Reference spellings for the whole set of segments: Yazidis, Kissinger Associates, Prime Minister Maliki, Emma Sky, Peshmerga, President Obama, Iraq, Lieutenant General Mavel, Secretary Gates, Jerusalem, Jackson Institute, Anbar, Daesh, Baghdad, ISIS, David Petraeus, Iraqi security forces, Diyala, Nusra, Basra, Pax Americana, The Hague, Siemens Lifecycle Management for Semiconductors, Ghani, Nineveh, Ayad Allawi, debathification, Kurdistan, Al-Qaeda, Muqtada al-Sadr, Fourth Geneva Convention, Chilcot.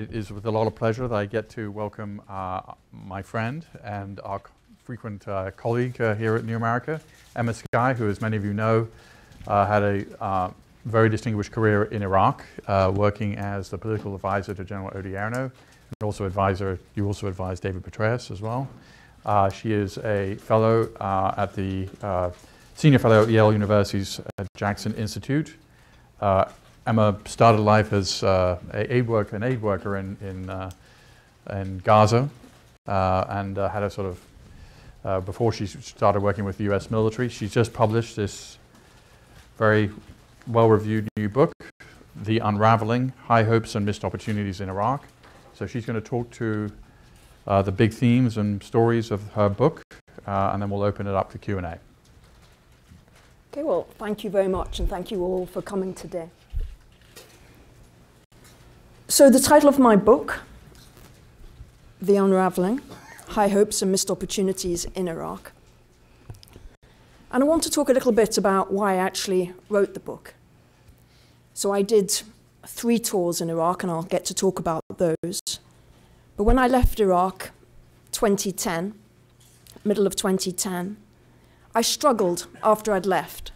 It is with a lot of pleasure that I get to welcome my friend and our frequent colleague here at New America, Emma Sky, who, as many of you know, had a very distinguished career in Iraq, working as the political advisor to General Odierno, and also advisor. You also advised David Petraeus as well. She is a fellow at the senior fellow at Yale University's Jackson Institute. Emma started life as an aid worker in Gaza, and had a sort of, before she started working with the U.S. military, she's just published this very well-reviewed new book, The Unraveling, High Hopes and Missed Opportunities in Iraq. So she's going to talk to the big themes and stories of her book, and then we'll open it up for Q&A. Okay, well, thank you very much, and thank you all for coming today. So the title of my book, The Unraveling, High Hopes and Missed Opportunities in Iraq. And I want to talk a little bit about why I actually wrote the book. So I did 3 tours in Iraq, and I'll get to talk about those. But when I left Iraq, 2010, middle of 2010, I struggled after I'd left.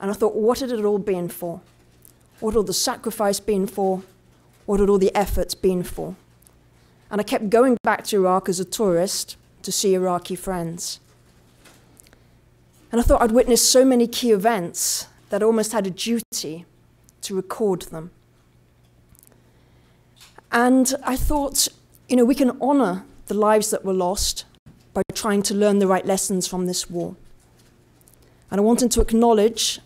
And I thought, what had it all been for? What had all the sacrifice been for? What had all the efforts been for? And I kept going back to Iraq as a tourist to see Iraqi friends. And I thought I'd witnessed so many key events that I almost had a duty to record them. And I thought, you know, we can honor the lives that were lost by trying to learn the right lessons from this war. And I wanted to acknowledge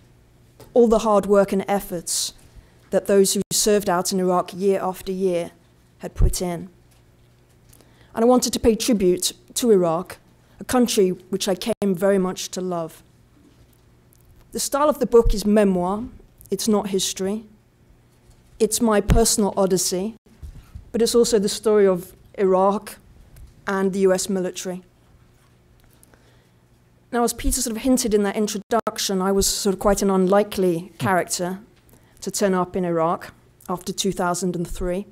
all the hard work and efforts that those who served out in Iraq year after year had put in. And I wanted to pay tribute to Iraq, a country which I came very much to love. The style of the book is memoir, it's not history. It's my personal odyssey, but it's also the story of Iraq and the US military. Now, as Peter sort of hinted in that introduction, I was sort of quite an unlikely character to turn up in Iraq after 2003.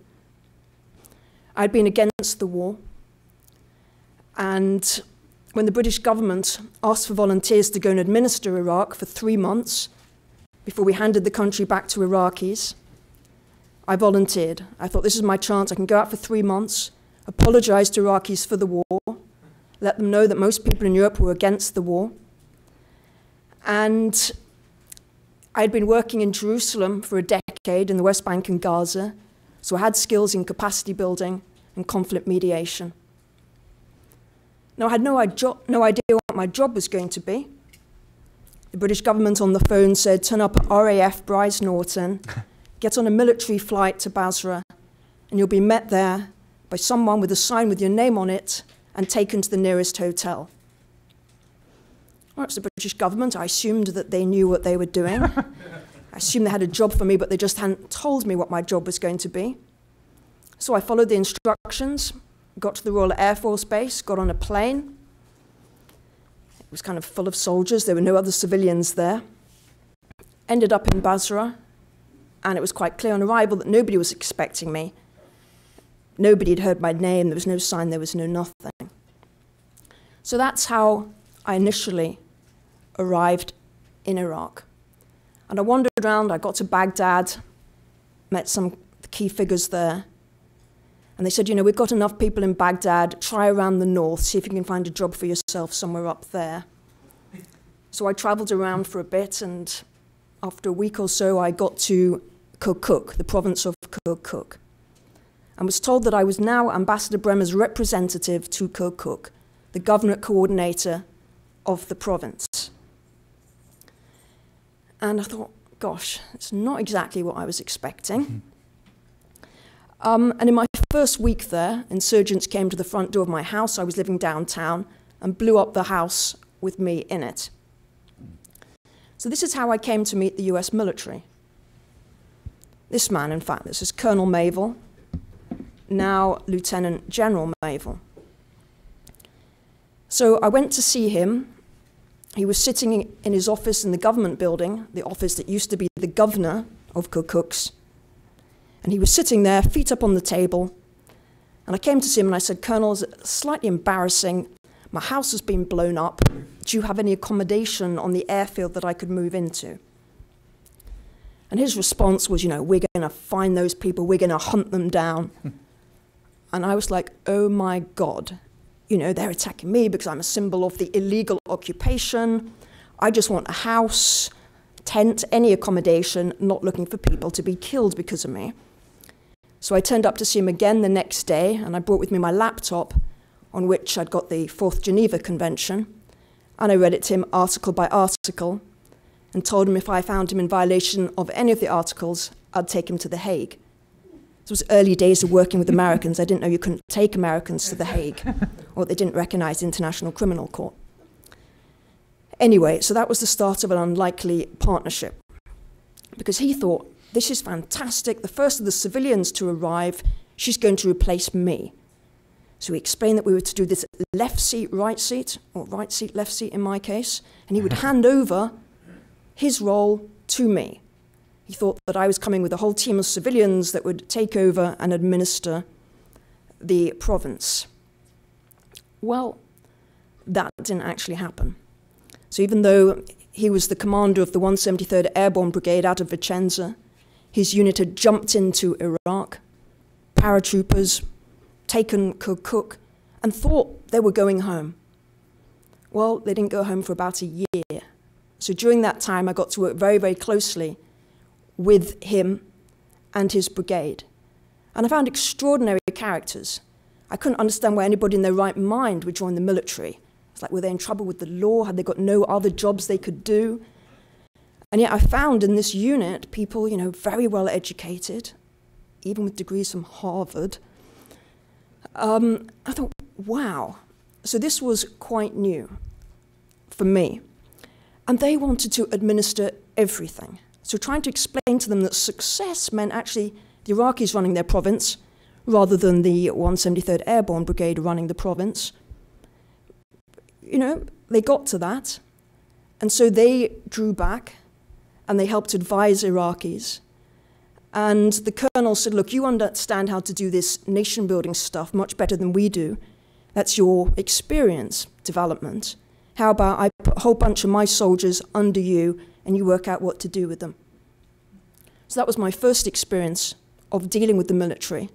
I'd been against the war, and when the British government asked for volunteers to go and administer Iraq for 3 months before we handed the country back to Iraqis, I volunteered. I thought, this is my chance. I can go out for 3 months, apologize to Iraqis for the war, let them know that most people in Europe were against the war. And I had been working in Jerusalem for a decade in the West Bank and Gaza, so I had skills in capacity building and conflict mediation. Now, I had no idea what my job was going to be. The British government on the phone said, turn up at RAF Brize Norton, get on a military flight to Basra, and you'll be met there by someone with a sign with your name on it and taken to the nearest hotel. Well, it's the British government. I assumed that they knew what they were doing. I assumed they had a job for me, but they just hadn't told me what my job was going to be. So I followed the instructions, got to the Royal Air Force Base, got on a plane. It was kind of full of soldiers. There were no other civilians there. Ended up in Basra, and it was quite clear on arrival that nobody was expecting me. Nobody had heard my name. There was no sign. There was no nothing. So that's how I initially arrived in Iraq. And I wandered around, I got to Baghdad, met some key figures there. And they said, you know, we've got enough people in Baghdad, try around the north, see if you can find a job for yourself somewhere up there. So I traveled around for a bit, and after a week or so, I got to Kirkuk, the province of Kirkuk, and was told that I was now Ambassador Bremer's representative to Kirkuk, the governorate coordinator of the province. And I thought, gosh, it's not exactly what I was expecting. And in my first week there, insurgents came to the front door of my house. I was living downtown, and blew up the house with me in it. So this is how I came to meet the US military. This man, in fact, this is Colonel Mavel, now Lieutenant General Mavel. So I went to see him. He was sitting in his office in the government building, the office that used to be the governor of Kirkuk's. And he was sitting there, feet up on the table. And I came to him and I said, "Colonel, is it slightly embarrassing? My house has been blown up. Do you have any accommodation on the airfield that I could move into?" And his response was, "You know, we're going to find those people. We're going to hunt them down." And I was like, oh my God, you know, they're attacking me because I'm a symbol of the illegal occupation. I just want a house, tent, any accommodation, not looking for people to be killed because of me. So I turned up to see him again the next day, and I brought with me my laptop, on which I'd got the Fourth Geneva Convention, and I read it to him article by article, and told him if I found him in violation of any of the articles, I'd take him to The Hague. It was early days of working with Americans. I didn't know you couldn't take Americans to The Hague, or they didn't recognize the International Criminal Court. Anyway, so that was the start of an unlikely partnership, because he thought, this is fantastic, the first of the civilians to arrive, she's going to replace me. So he explained that we were to do this left seat, right seat, or right seat, left seat in my case, and he would hand over his role to me. He thought that I was coming with a whole team of civilians that would take over and administer the province. Well, that didn't actually happen. So even though he was the commander of the 173rd Airborne Brigade out of Vicenza, his unit had jumped into Iraq, paratroopers, taken Kirkuk, and thought they were going home. Well, they didn't go home for about a year. So during that time, I got to work very, very closely with him and his brigade. And I found extraordinary characters. I couldn't understand why anybody in their right mind would join the military. It's like, were they in trouble with the law? Had they got no other jobs they could do? And yet I found in this unit people, you know, very well educated, even with degrees from Harvard. I thought, wow. So this was quite new for me. And they wanted to administer everything. So trying to explain to them that success meant actually the Iraqis running their province rather than the 173rd Airborne Brigade running the province. You know, they got to that. And so they drew back and they helped advise Iraqis. And the colonel said, look, you understand how to do this nation building stuff much better than we do. That's your experience development. How about I put a whole bunch of my soldiers under you and you work out what to do with them. So that was my first experience of dealing with the military,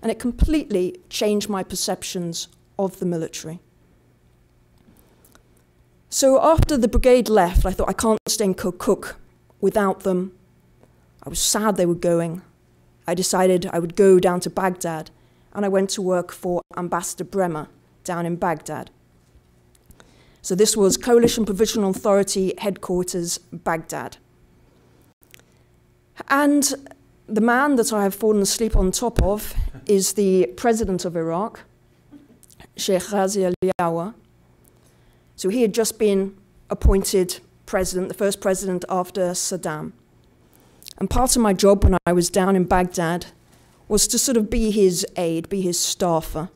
and it completely changed my perceptions of the military. So after the brigade left, I thought, I can't stay in Kirkuk without them. I was sad they were going. I decided I would go down to Baghdad, and I went to work for Ambassador Bremer down in Baghdad. So this was Coalition Provisional Authority headquarters, Baghdad. And the man that I have fallen asleep on top of is the president of Iraq, Sheikh Ghazi al-Yawer. So he had just been appointed president, the first president after Saddam. And part of my job when I was down in Baghdad was to sort of be his aide, be his staffer.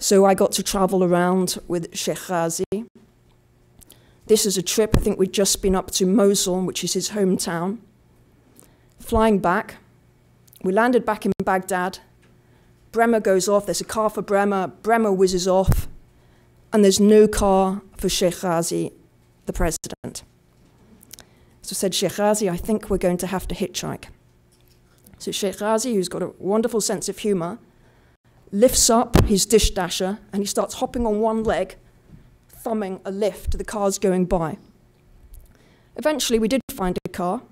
So I got to travel around with Sheikh Ghazi. This is a trip, I think we'd just been up to Mosul, which is his hometown. Flying back, we landed back in Baghdad. Bremer goes off, there's a car for Bremer. Bremer whizzes off, and there's no car for Sheikh Ghazi, the president. So I said, Sheikh Ghazi, I think we're going to have to hitchhike. So Sheikh Ghazi, who's got a wonderful sense of humor, lifts up his dish dasher, and he starts hopping on one leg, thumbing a lift to the cars going by. Eventually, we did find a car,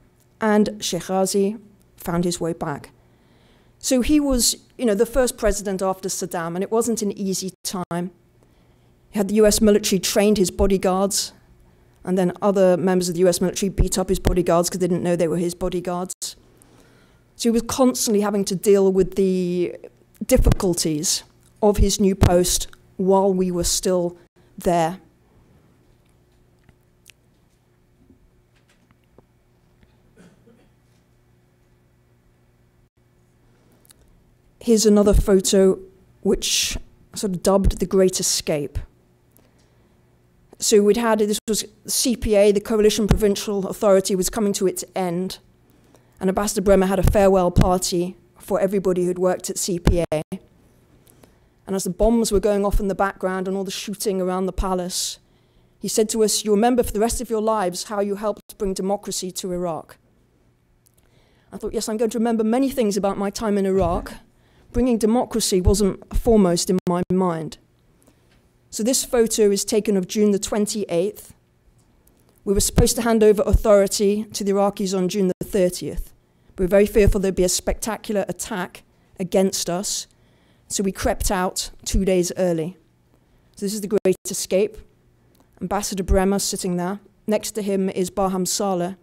and Sheikh Ghazi found his way back. So he was, you know, the first president after Saddam, and it wasn't an easy time. He had the US military trained his bodyguards, and then other members of the US military beat up his bodyguards because they didn't know they were his bodyguards. So he was constantly having to deal with the difficulties of his new post while we were still there. Here's another photo which sort of dubbed the Great Escape. So we'd had, this was CPA, the Coalition Provisional Authority was coming to its end, and Ambassador Bremer had a farewell party for everybody who'd worked at CPA. And as the bombs were going off in the background and all the shooting around the palace, he said to us, "You remember for the rest of your lives how you helped bring democracy to Iraq." I thought, yes, I'm going to remember many things about my time in Iraq. Bringing democracy wasn't foremost in my mind. So this photo is taken of June the 28th. We were supposed to hand over authority to the Iraqis on June the 30th. We were very fearful there'd be a spectacular attack against us, so we crept out 2 days early. So this is the Great Escape. Ambassador Bremer sitting there. Next to him is Barham Saleh,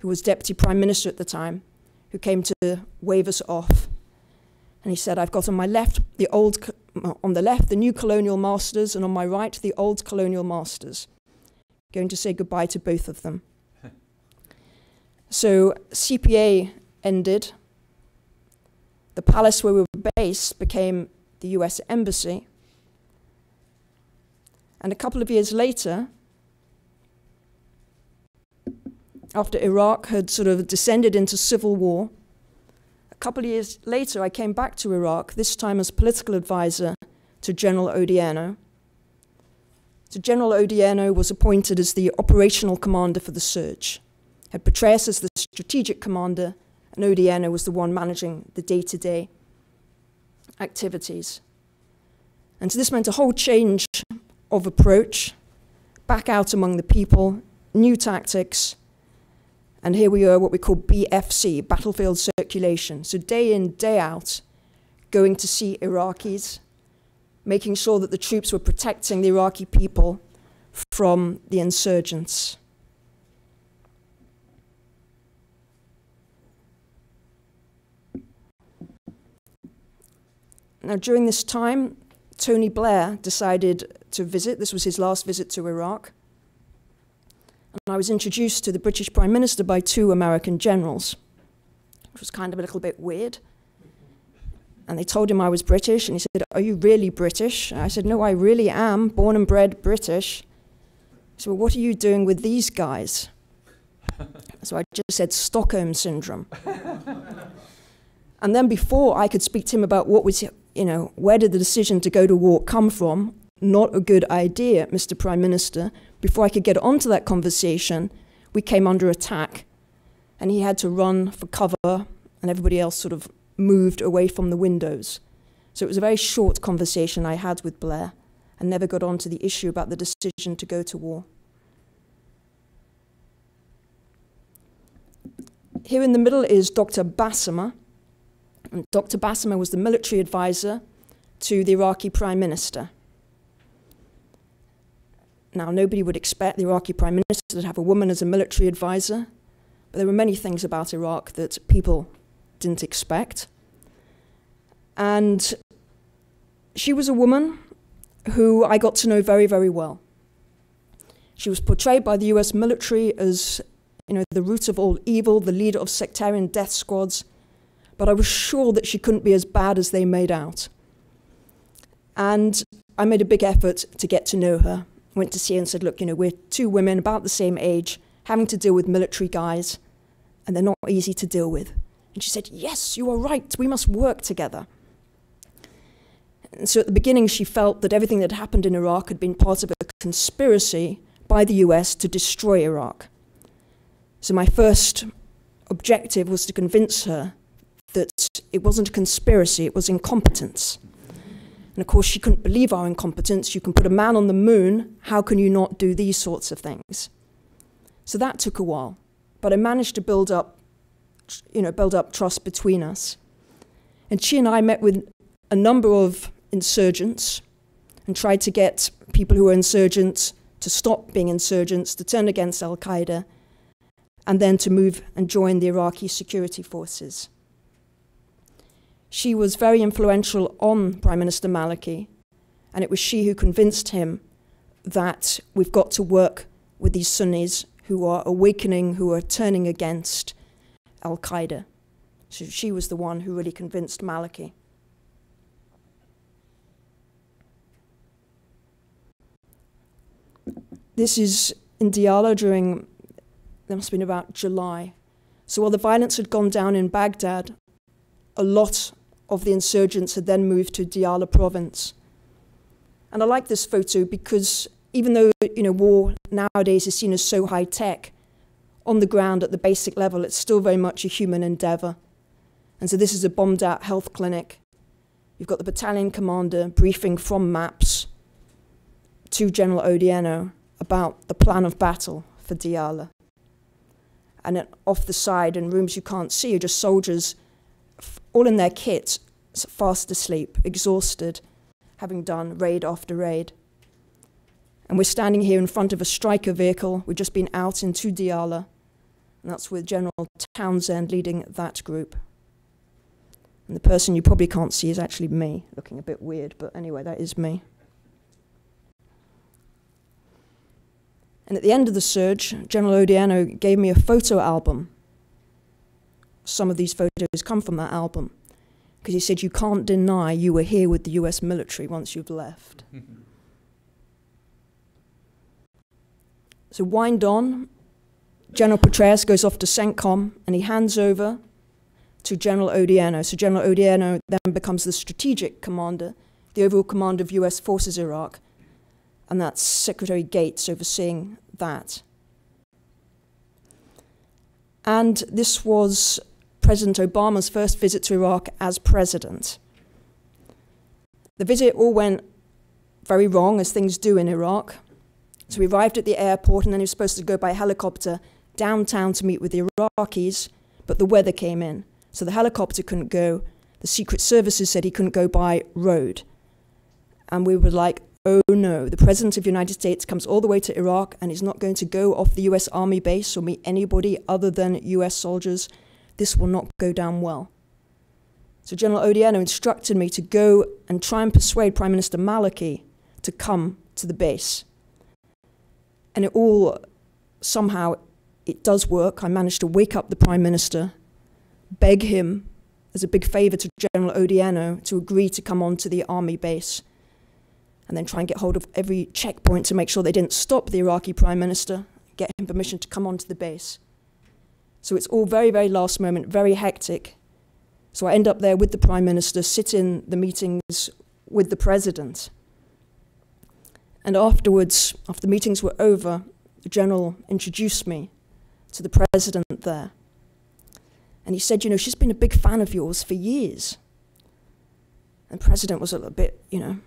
who was Deputy Prime Minister at the time, who came to wave us off. And he said, "I've got on my left the new colonial masters, and on my right the old colonial masters. Going to say goodbye to both of them." So CPA ended. The palace where we were based became the US Embassy. And a couple of years later, after Iraq had sort of descended into civil war, a couple of years later I came back to Iraq, this time as political advisor to General Odierno. So General Odierno was appointed as the operational commander for the surge, had Petraeus as the strategic commander, and Odierno was the one managing the day-to-day activities. And so this meant a whole change of approach, back out among the people, new tactics, and here we are, what we call BFC, battlefield circulation. So day in, day out, going to see Iraqis, making sure that the troops were protecting the Iraqi people from the insurgents. Now, during this time, Tony Blair decided to visit. This was his last visit to Iraq. And I was introduced to the British Prime Minister by two American generals, which was kind of a little bit weird. And they told him I was British, and he said, "Are you really British?" And I said, "No, I really am, born and bred British." He said, "Well, what are you doing with these guys?" So I just said, "Stockholm Syndrome." And then before I could speak to him about what was, you know, where did the decision to go to war come from? "Not a good idea, Mr. Prime Minister." Before I could get onto that conversation, we came under attack, and he had to run for cover, and everybody else sort of moved away from the windows. So it was a very short conversation I had with Blair, and never got onto the issue about the decision to go to war. Here in the middle is Dr. Bassemer, and Dr. Bassemer was the military advisor to the Iraqi Prime Minister. Now, nobody would expect the Iraqi Prime Minister to have a woman as a military advisor, but there were many things about Iraq that people didn't expect. And she was a woman who I got to know very, very well. She was portrayed by the US military as, you know, the root of all evil, the leader of sectarian death squads, but I was sure that she couldn't be as bad as they made out. And I made a big effort to get to know her. Went to see her and said, "Look, you know, we're two women about the same age, having to deal with military guys, and they're not easy to deal with." And she said, "Yes, you are right, we must work together." And so at the beginning, she felt that everything that happened in Iraq had been part of a conspiracy by the US to destroy Iraq. So my first objective was to convince her that it wasn't a conspiracy, it was incompetence. And of course, she couldn't believe our incompetence. "You can put a man on the moon. How can you not do these sorts of things?" So that took a while, but I managed to build up, you know, build up trust between us. And she and I met with a number of insurgents and tried to get people who were insurgents to stop being insurgents, to turn against Al-Qaeda, and then to move and join the Iraqi security forces. She was very influential on Prime Minister Maliki, and it was she who convinced him that we've got to work with these Sunnis who are awakening, who are turning against Al-Qaeda. So she was the one who really convinced Maliki. This is in Diyala during, there must have been about July. So while the violence had gone down in Baghdad, a lot of the insurgents had then moved to Diyala province. And I like this photo because even though, you know, war nowadays is seen as so high tech, on the ground at the basic level, it's still very much a human endeavor. And so this is a bombed out health clinic. You've got the battalion commander briefing from maps to General Odierno about the plan of battle for Diyala. And then off the side in rooms you can't see are just soldiers, all in their kit, fast asleep, exhausted, having done raid after raid. And we're standing here in front of a striker vehicle. We've just been out into Diyala, and that's with General Townsend leading that group. And the person you probably can't see is actually me, looking a bit weird, but anyway, that is me. And at the end of the surge, General Odierno gave me a photo album. Some of these photos come from that album, because he said, you can't deny you were here with the US military once you've left. So wind on, General Petraeus goes off to CENTCOM, and he hands over to General Odierno. So General Odierno then becomes the strategic commander, the overall commander of US forces Iraq, and that's Secretary Gates overseeing that. And this was President Obama's first visit to Iraq as president. The visit all went very wrong, as things do in Iraq. So he arrived at the airport, and then he was supposed to go by helicopter downtown to meet with the Iraqis, but the weather came in. So the helicopter couldn't go. The Secret Services said he couldn't go by road. And we were like, oh no, the President of the United States comes all the way to Iraq and is not going to go off the US Army base or meet anybody other than US soldiers. This will not go down well. So General Odierno instructed me to go and try and persuade Prime Minister Maliki to come to the base. And it all, somehow, it does work. I managed to wake up the Prime Minister, beg him as a big favor to General Odierno to agree to come onto the Army base, and then try and get hold of every checkpoint to make sure they didn't stop the Iraqi Prime Minister, get him permission to come onto the base. So it's all very, very last moment, very hectic. So I end up there with the Prime Minister, sit in the meetings with the President. And afterwards, after the meetings were over, the General introduced me to the President there. And he said, you know, she's been a big fan of yours for years. And the President was a little bit, you know,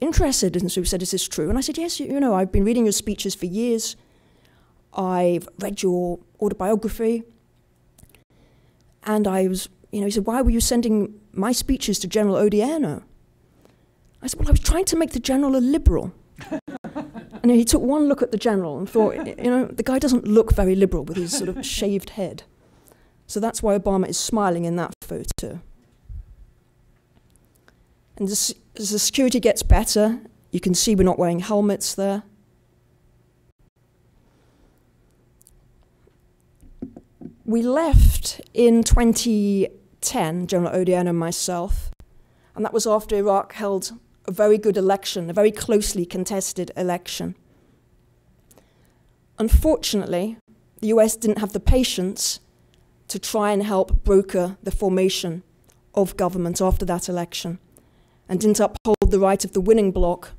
interested, and so he said, is this true? And I said, yes, you know, I've been reading your speeches for years. I've read your autobiography. And I was, you know, he said, why were you sending my speeches to General Odierno? I said, well, I was trying to make the General a liberal. And he took one look at the General and thought, you know, the guy doesn't look very liberal with his sort of shaved head. So that's why Obama is smiling in that photo. And this, as the security gets better, you can see we're not wearing helmets there. We left in 2010, General Odierno and myself, and that was after Iraq held a very good election, a very closely contested election. Unfortunately, the US didn't have the patience to try and help broker the formation of government after that election, and didn't uphold the right of the winning bloc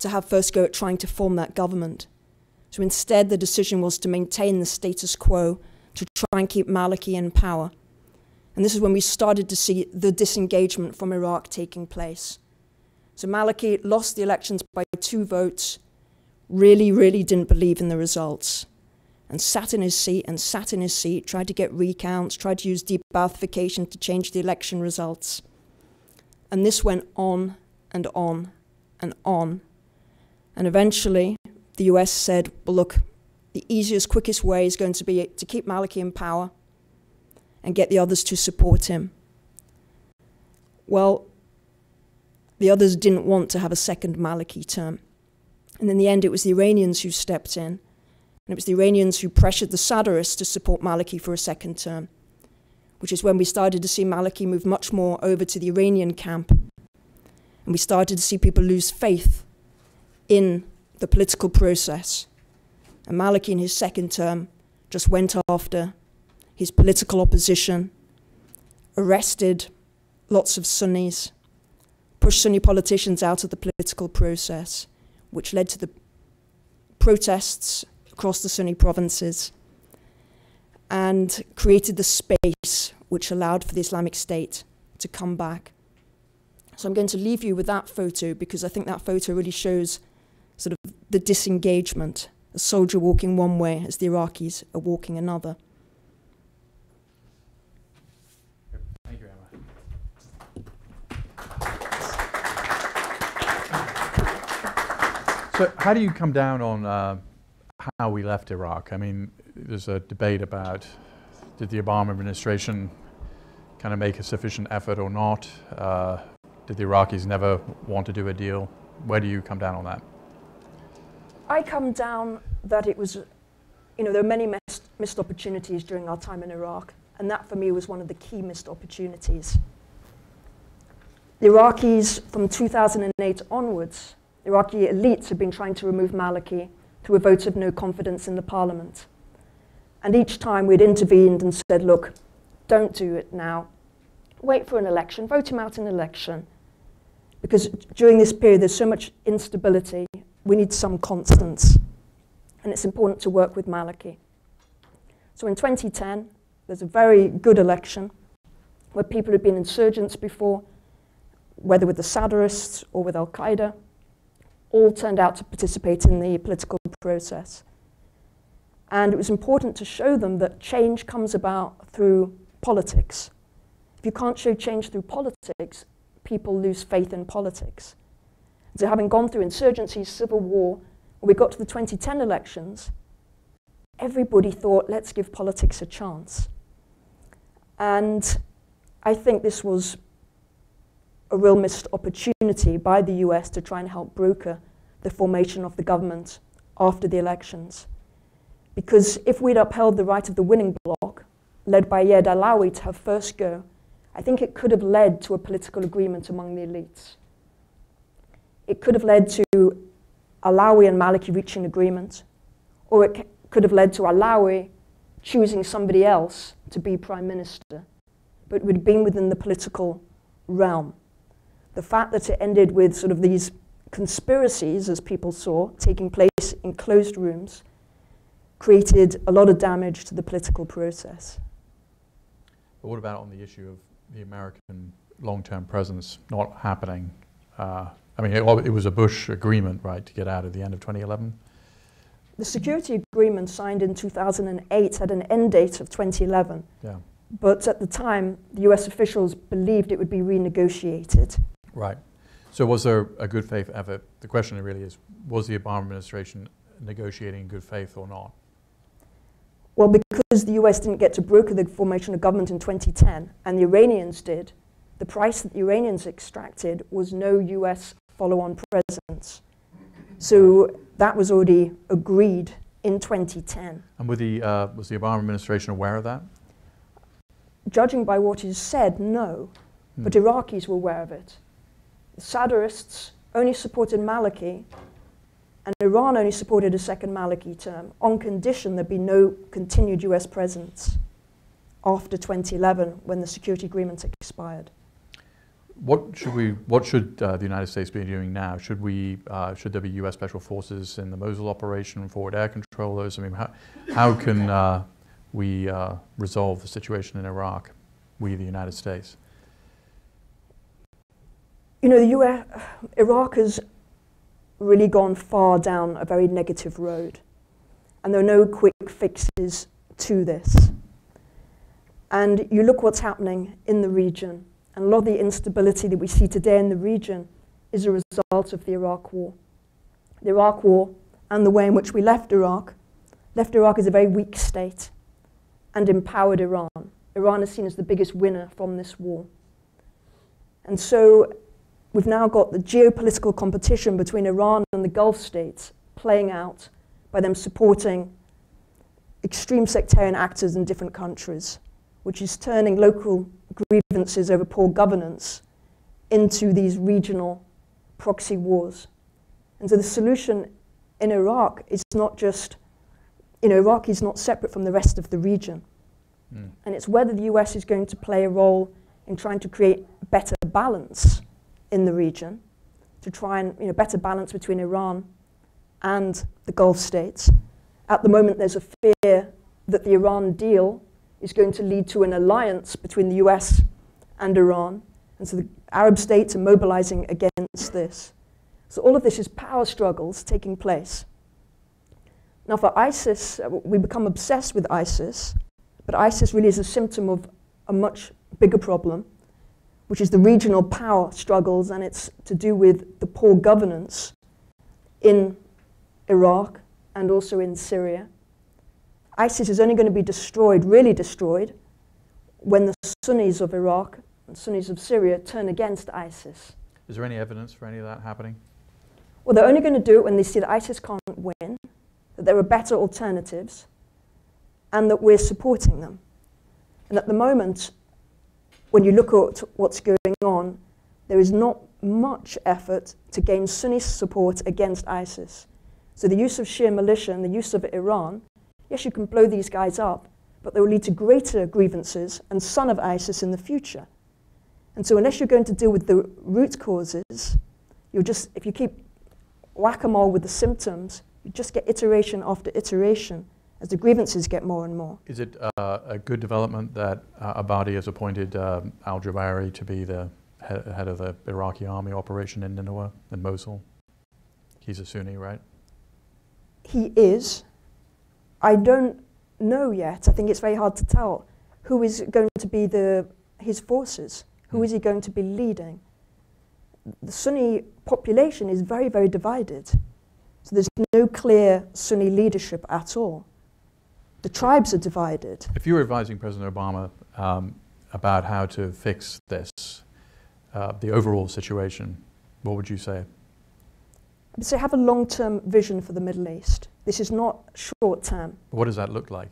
to have first go at trying to form that government. So instead, the decision was to maintain the status quo, to try and keep Maliki in power. And this is when we started to see the disengagement from Iraq taking place. So Maliki lost the elections by 2 votes, really, really didn't believe in the results, and sat in his seat and sat in his seat, tried to get recounts, tried to use debathification to change the election results. And this went on and on and on. And eventually, the US said, well, look, the easiest, quickest way is going to be to keep Maliki in power and get the others to support him. Well, the others didn't want to have a second Maliki term. And in the end, it was the Iranians who stepped in. And it was the Iranians who pressured the Sadrists to support Maliki for a second term, which is when we started to see Maliki move much more over to the Iranian camp. And we started to see people lose faith in the political process. And Maliki in his second term just went after his political opposition, arrested lots of Sunnis, pushed Sunni politicians out of the political process, which led to the protests across the Sunni provinces, and created the space which allowed for the Islamic State to come back. So I'm going to leave you with that photo, because I think that photo really shows sort of the disengagement, a soldier walking one way as the Iraqis are walking another. Thank you, Emma. So how do you come down on how we left Iraq? I mean, there's a debate about did the Obama administration kind of make a sufficient effort or not? Did the Iraqis never want to do a deal? Where do you come down on that? I come down that it was, you know, there were many missed opportunities during our time in Iraq, and that for me was one of the key missed opportunities. The Iraqis, from 2008 onwards, the Iraqi elites have been trying to remove Maliki through a vote of no confidence in the parliament. And each time we'd intervened and said, look, don't do it now. Wait for an election, vote him out in an election. Because during this period, there's so much instability. We need some constants, and it's important to work with Maliki. So in 2010, there's a very good election where people had been insurgents before, whether with the Sadrists or with Al-Qaeda, all turned out to participate in the political process. And it was important to show them that change comes about through politics. If you can't show change through politics, people lose faith in politics. So having gone through insurgency, civil war, when we got to the 2010 elections, everybody thought, let's give politics a chance. And I think this was a real missed opportunity by the US to try and help broker the formation of the government after the elections. Because if we'd upheld the right of the winning bloc, led by Ayad Allawi, to have first go, I think it could have led to a political agreement among the elites. It could have led to Alawi and Maliki reaching agreement, or it could have led to Alawi choosing somebody else to be prime minister, but it would have been within the political realm. The fact that it ended with sort of these conspiracies, as people saw, taking place in closed rooms, created a lot of damage to the political process. But what about on the issue of the American long-term presence not happening? I mean, it was a Bush agreement, right, to get out at the end of 2011? The security agreement signed in 2008 had an end date of 2011. Yeah. But at the time, the US officials believed it would be renegotiated. Right. So was there a good faith effort? The question really is, was the Obama administration negotiating in good faith or not? Well, because the US didn't get to broker the formation of government in 2010, and the Iranians did, the price that the Iranians extracted was no US follow-on presence. So that was already agreed in 2010. And was the Obama administration aware of that? Judging by what is said, no. Hmm. But Iraqis were aware of it. The Sadrists only supported Maliki, and Iran only supported a second Maliki term, on condition there be no continued US presence after 2011, when the security agreement expired. What should the United States be doing now? Should there be US special forces in the Mosul operation, forward air controllers? I mean, how can we resolve the situation in Iraq, we the United States? You know, Iraq has really gone far down a very negative road, and there are no quick fixes to this. And you look what's happening in the region, and a lot of the instability that we see today in the region is a result of the Iraq War. The Iraq War and the way in which we left Iraq as a very weak state and empowered Iran. Iran is seen as the biggest winner from this war. And so we've now got the geopolitical competition between Iran and the Gulf states playing out by them supporting extreme sectarian actors in different countries, which is turning local grievances over poor governance into these regional proxy wars. And so the solution in Iraq is not just, you know, Iraq is not separate from the rest of the region. And it's whether the US is going to play a role in trying to create better balance in the region, to try and, better balance between Iran and the Gulf states. At the moment, there's a fear that the Iran deal is going to lead to an alliance between the US and Iran. And so the Arab states are mobilizing against this. So all of this is power struggles taking place. Now for ISIS, we become obsessed with ISIS, but ISIS really is a symptom of a much bigger problem, which is the regional power struggles, and it's to do with the poor governance in Iraq and also in Syria. ISIS is only going to be destroyed, really destroyed, when the Sunnis of Iraq and Sunnis of Syria turn against ISIS. Is there any evidence for any of that happening? Well, they're only going to do it when they see that ISIS can't win, that there are better alternatives, and that we're supporting them. And at the moment, when you look at what's going on, there is not much effort to gain Sunni support against ISIS. So the use of Shia militia and the use of Iran, yes, you can blow these guys up, but they will lead to greater grievances and son of ISIS in the future. And so unless you're going to deal with the root causes, you'll just, if you keep whack-a-mole with the symptoms, you just get iteration after iteration as the grievances get more and more. Is it a good development that Abadi has appointed al-Jabari to be the head of the Iraqi army operation in Nineveh and Mosul? He's a Sunni, right? He is. I don't know yet. I think it's very hard to tell who is going to be his forces. Who is he going to be leading? The Sunni population is very, very divided. So there's no clear Sunni leadership at all. The tribes are divided. If you were advising President Obama about how to fix this, the overall situation, what would you say? I'd say have a long-term vision for the Middle East. This is not short-term. What does that look like?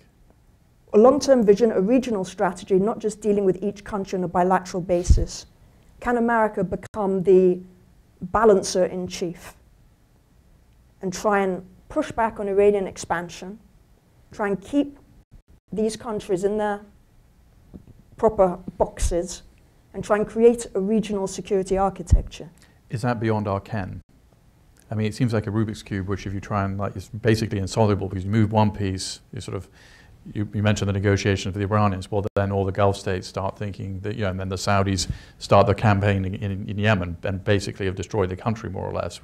A long-term vision, a regional strategy, not just dealing with each country on a bilateral basis. Can America become the balancer-in-chief and try and push back on Iranian expansion, try and keep these countries in their proper boxes, and try and create a regional security architecture? Is that beyond our ken? I mean, it seems like a Rubik's Cube, which if you try and, it's basically insoluble because you move one piece, you sort of, you mentioned the negotiations with the Iranians, well then all the Gulf states start thinking that, and then the Saudis start their campaign in Yemen and basically have destroyed the country more or less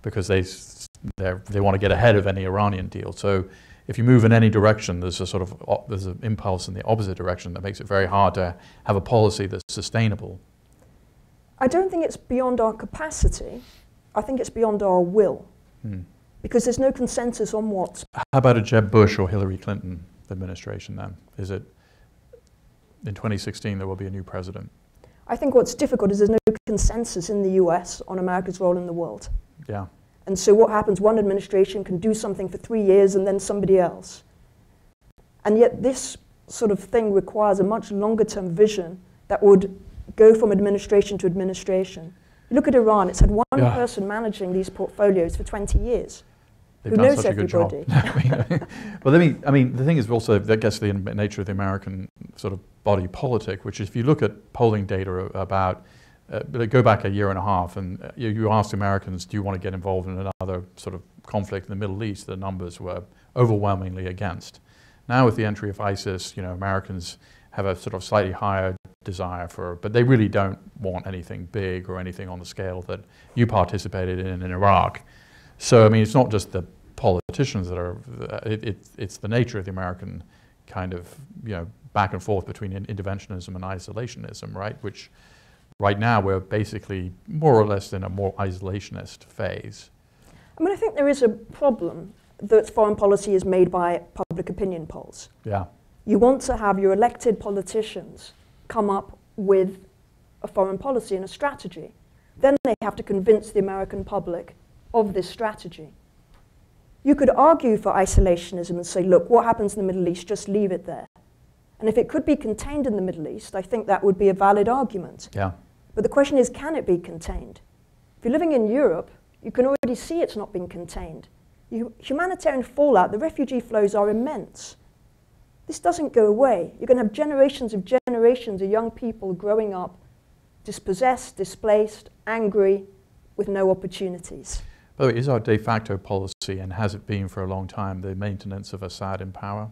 because they want to get ahead of any Iranian deal. So if you move in any direction, there's a sort of, there's an impulse in the opposite direction that makes it very hard to have a policy that's sustainable. I don't think it's beyond our capacity. I think it's beyond our will, because there's no consensus on what. How about a Jeb Bush or Hillary Clinton administration then? Is it in 2016 there will be a new president? I think what's difficult is there's no consensus in the US on America's role in the world. Yeah. And so what happens, one administration can do something for 3 years and then somebody else. And yet this sort of thing requires a much longer term vision that would go from administration to administration. Look at Iran, it's had one person managing these portfolios for 20 years. They've done such a good job. Well, I mean, the thing is also, that gets to the nature of the American sort of body politic, which is if you look at polling data about, go back a year and a half, and you asked Americans, do you want to get involved in another sort of conflict in the Middle East? The numbers were overwhelmingly against. Now with the entry of ISIS, Americans have a sort of slightly higher desire for, but they really don't want anything big or anything on the scale that you participated in Iraq. So I mean, it's not just the politicians that are, it's the nature of the American kind of, back and forth between interventionism and isolationism, right? Which right now we're basically more or less in a more isolationist phase. I mean, I think there is a problem that foreign policy is made by public opinion polls. Yeah. You want to have your elected politicians come up with a foreign policy and a strategy. Then they have to convince the American public of this strategy. You could argue for isolationism and say, look, what happens in the Middle East, just leave it there. And if it could be contained in the Middle East, I think that would be a valid argument. Yeah. But the question is, can it be contained? If you're living in Europe, you can already see it's not being contained. Humanitarian fallout, the refugee flows are immense. This doesn't go away. You're going to have generations and generations of young people growing up dispossessed, displaced, angry, with no opportunities. By the way, is our de facto policy, and has it been for a long time, the maintenance of Assad in power?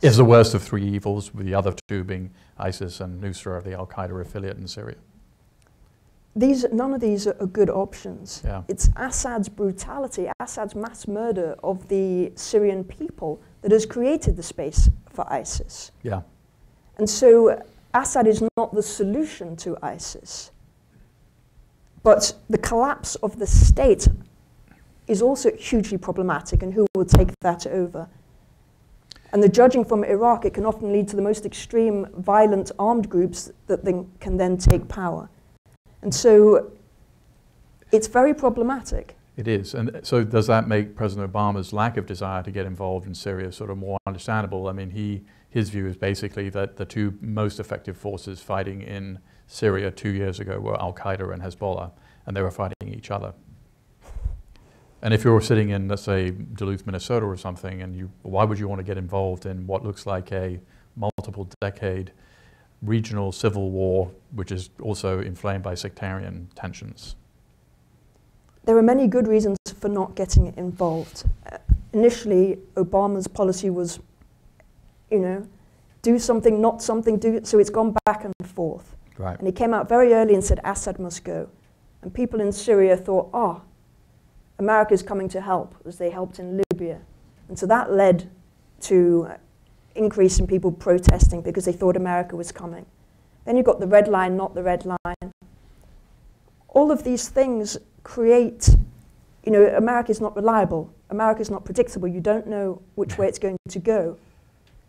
Is the worst of three evils, with the other two being ISIS and Nusra, the Al-Qaeda affiliate in Syria? None of these are good options. Yeah. It's Assad's brutality, Assad's mass murder of the Syrian people that has created the space for ISIS. Yeah. And so Assad is not the solution to ISIS. But the collapse of the state is also hugely problematic, and who will take that over? And the judging from Iraq, it can often lead to the most extreme, violent armed groups that then can then take power. And so it's very problematic. It is. And so does that make President Obama's lack of desire to get involved in Syria sort of more understandable? I mean, his view is basically that the two most effective forces fighting in Syria 2 years ago were Al-Qaeda and Hezbollah, and they were fighting each other. And if you're sitting in, let's say, Duluth, Minnesota or something, and why would you want to get involved in what looks like a multiple decade regional civil war, which is also inflamed by sectarian tensions? There are many good reasons for not getting involved. Initially, Obama's policy was, you know, do something, not something, so it's gone back and forth. Right. And he came out very early and said, Assad must go. And people in Syria thought, ah, America's coming to help, as they helped in Libya. And so that led to increase in people protesting because they thought America was coming. Then you've got the red line, not the red line. All of these things create, you know, America's not reliable. America's not predictable. You don't know which way it's going to go.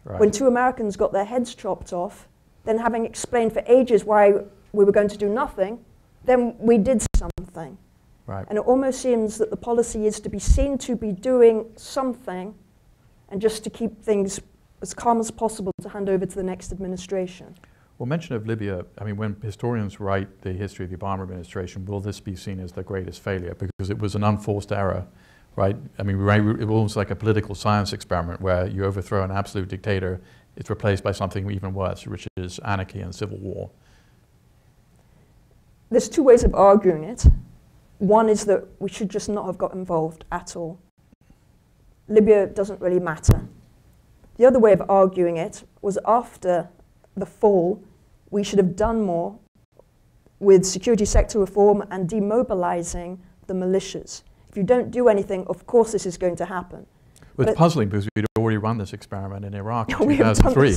Right. When two Americans got their heads chopped off, then having explained for ages why we were going to do nothing, then we did something. Right. And it almost seems that the policy is to be seen to be doing something and just to keep things as calm as possible to hand over to the next administration. Well, mention of Libya, I mean, when historians write the history of the Obama administration, will this be seen as the greatest failure? Because it was an unforced error, right? I mean, it was almost like a political science experiment where you overthrow an absolute dictator, it's replaced by something even worse, which is anarchy and civil war. There's two ways of arguing it. One is that we should just not have got involved at all. Libya doesn't really matter. The other way of arguing it was after the fall, we should have done more with security sector reform and demobilizing the militias. If you don't do anything, of course this is going to happen. Well, it's puzzling because we'd already run this experiment in Iraq in 2003.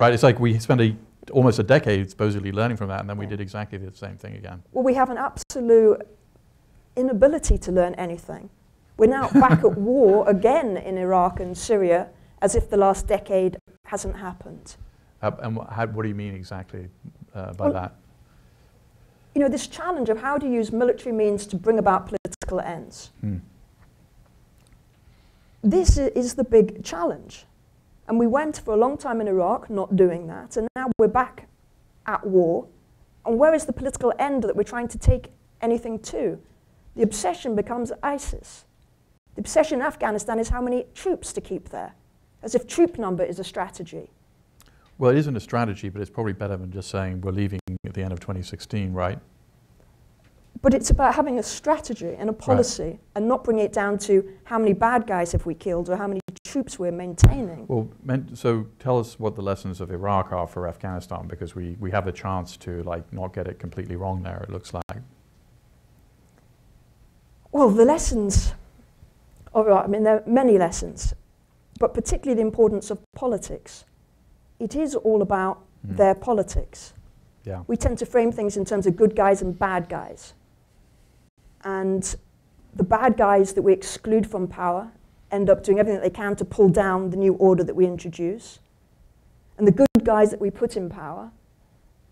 Right? It's like we spent almost a decade supposedly learning from that, and then we did exactly the same thing again. Well, we have an absolute inability to learn anything. We're now back at war again in Iraq and Syria, as if the last decade hasn't happened. And what do you mean exactly by that? You know, this challenge of how to use military means to bring about political ends. Hmm. This is the big challenge. And we went for a long time in Iraq not doing that, and now we're back at war. And where is the political end that we're trying to take anything to? The obsession becomes ISIS. The obsession in Afghanistan is how many troops to keep there, as if troop number is a strategy. Well, it isn't a strategy, but it's probably better than just saying we're leaving at the end of 2016, right? But it's about having a strategy and a policy, right, and not bringing it down to how many bad guys have we killed or how many troops we're maintaining. Well, so tell us what the lessons of Iraq are for Afghanistan, because we have a chance to like not get it completely wrong there, it looks like. Well, the lessons, I mean, there are many lessons, but particularly the importance of politics. It is all about their politics. Yeah. We tend to frame things in terms of good guys and bad guys. And the bad guys that we exclude from power end up doing everything that they can to pull down the new order that we introduce. And the good guys that we put in power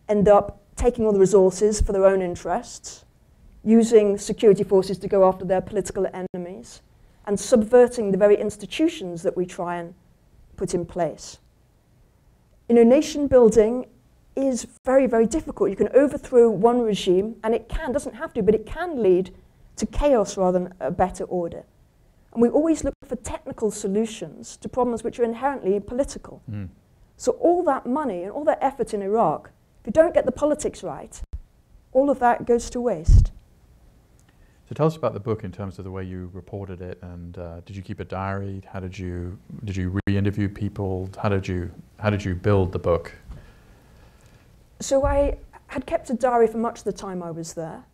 end up taking all the resources for their own interests, using security forces to go after their political enemies, and subverting the very institutions that we try and put in place. You know, nation building is very, very difficult. You can overthrow one regime, and it doesn't have to, but it can lead to chaos rather than a better order. And we always look for technical solutions to problems which are inherently political. Mm. So all that money and all that effort in Iraq, if you don't get the politics right, all of that goes to waste. So tell us about the book in terms of the way you reported it, and did you keep a diary? How did you re-interview people? How did you build the book? So I had kept a diary for much of the time I was there.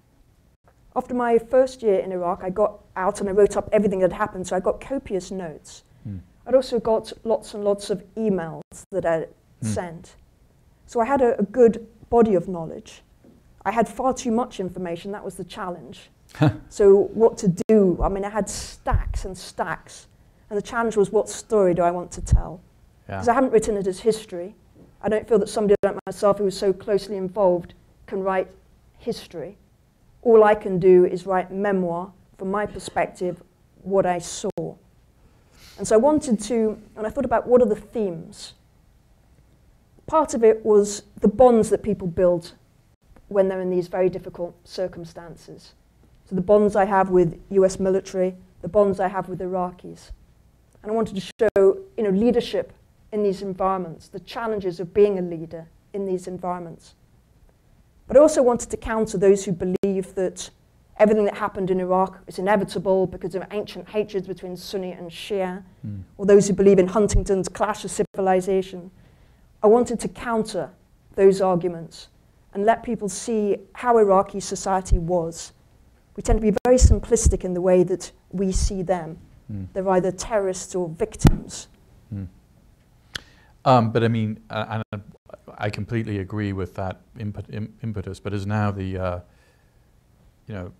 After my first year in Iraq, I got out and I wrote up everything that happened, so I got copious notes. Mm. I'd also got lots and lots of emails that I sent. So I had a good body of knowledge. I had far too much information, that was the challenge. So what to do? I mean, I had stacks and stacks. And the challenge was, what story do I want to tell? Because I haven't written it as history. I don't feel that somebody like myself, who was so closely involved, can write history. All I can do is write memoir, from my perspective, what I saw. And so I wanted to, and I thought about, what are the themes? Part of it was the bonds that people build when they're in these very difficult circumstances. So the bonds I have with US military, the bonds I have with Iraqis. And I wanted to show, you know, leadership in these environments, the challenges of being a leader in these environments. But I also wanted to counter those who believe that everything that happened in Iraq is inevitable because of ancient hatreds between Sunni and Shia, or those who believe in Huntington's clash of civilization. I wanted to counter those arguments and let people see how Iraqi society was. We tend to be very simplistic in the way that we see them. They're either terrorists or victims. But I mean, I completely agree with that impetus, but is now the, you know,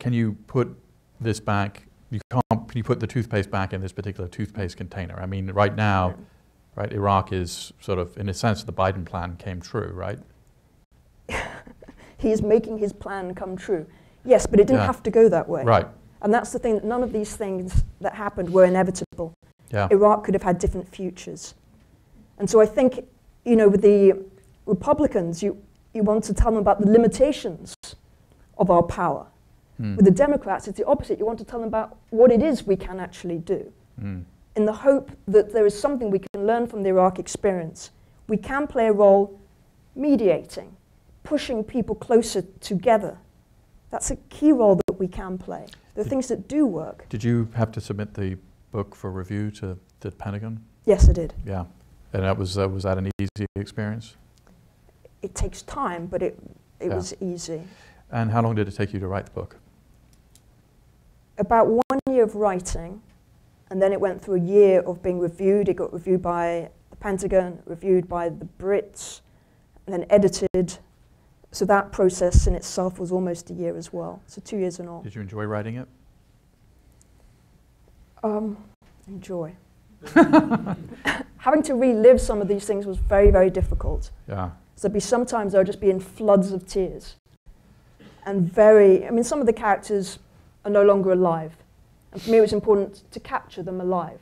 can you put this back, you can't, can you put the toothpaste back in this particular toothpaste container? I mean, right now, right, Iraq is sort of, in a sense, the Biden plan came true, right? He is making his plan come true. Yes, but it didn't have to go that way. Right. And that's the thing, that none of these things that happened were inevitable. Yeah. Iraq could have had different futures. And so I think, you know, with the Republicans, you want to tell them about the limitations of our power. With the Democrats, it's the opposite. You want to tell them about what it is we can actually do, in the hope that there is something we can learn from the Iraq experience. We can play a role mediating, pushing people closer together. That's a key role that we can play. There are things that do work. Did you have to submit the book for review to the Pentagon? Yes, I did. Yeah. And that was that an easy experience? It takes time, but it was easy. And how long did it take you to write the book? About 1 year of writing, and then it went through a year of being reviewed. It got reviewed by the Pentagon, reviewed by the Brits, and then edited. So that process in itself was almost a year as well. So 2 years in all. Did you enjoy writing it? Enjoy. Having to relive some of these things was very, very difficult. Yeah. So there'd be sometimes there would just be in floods of tears. And I mean, some of the characters are no longer alive. And for me, it was important to capture them alive,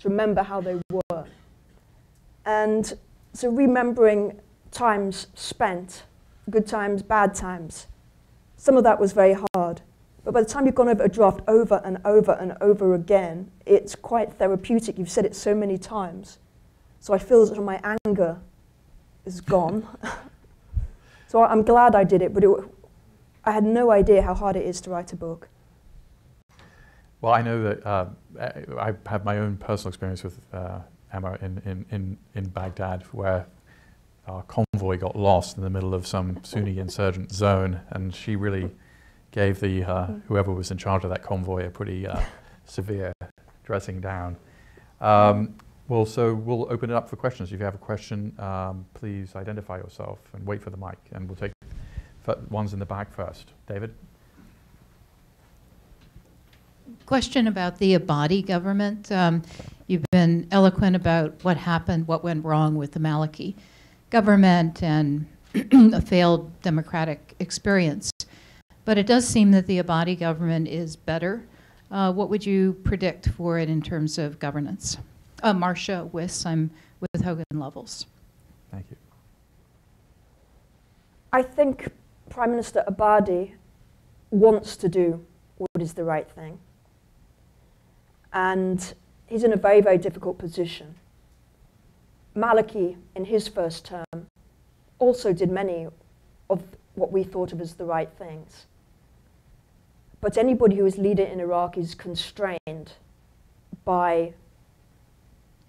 to remember how they were. And so remembering times spent, good times, bad times, some of that was very hard. But by the time you've gone over a draft over and over and over again, it's quite therapeutic. You've said it so many times. So I feel that my anger is gone. So I'm glad I did it, but I had no idea how hard it is to write a book. Well, I know that I've had my own personal experience with Emma in Baghdad, where our convoy got lost in the middle of some Sunni insurgent zone, and she really gave the whoever was in charge of that convoy a pretty severe dressing down. Well, so we'll open it up for questions. If you have a question, please identify yourself and wait for the mic, and we'll take ones in the back first. David? Question about the Abadi government. You've been eloquent about what happened, what went wrong with the Maliki government and a failed democratic experience. But it does seem that the Abadi government is better. What would you predict for it in terms of governance? Marcia Wiss, I'm with Hogan Lovells. Thank you. I think Prime Minister Abadi wants to do what is the right thing. And he's in a very, very difficult position. Maliki, in his first term, also did many of what we thought of as the right things. But anybody who is leader in Iraq is constrained by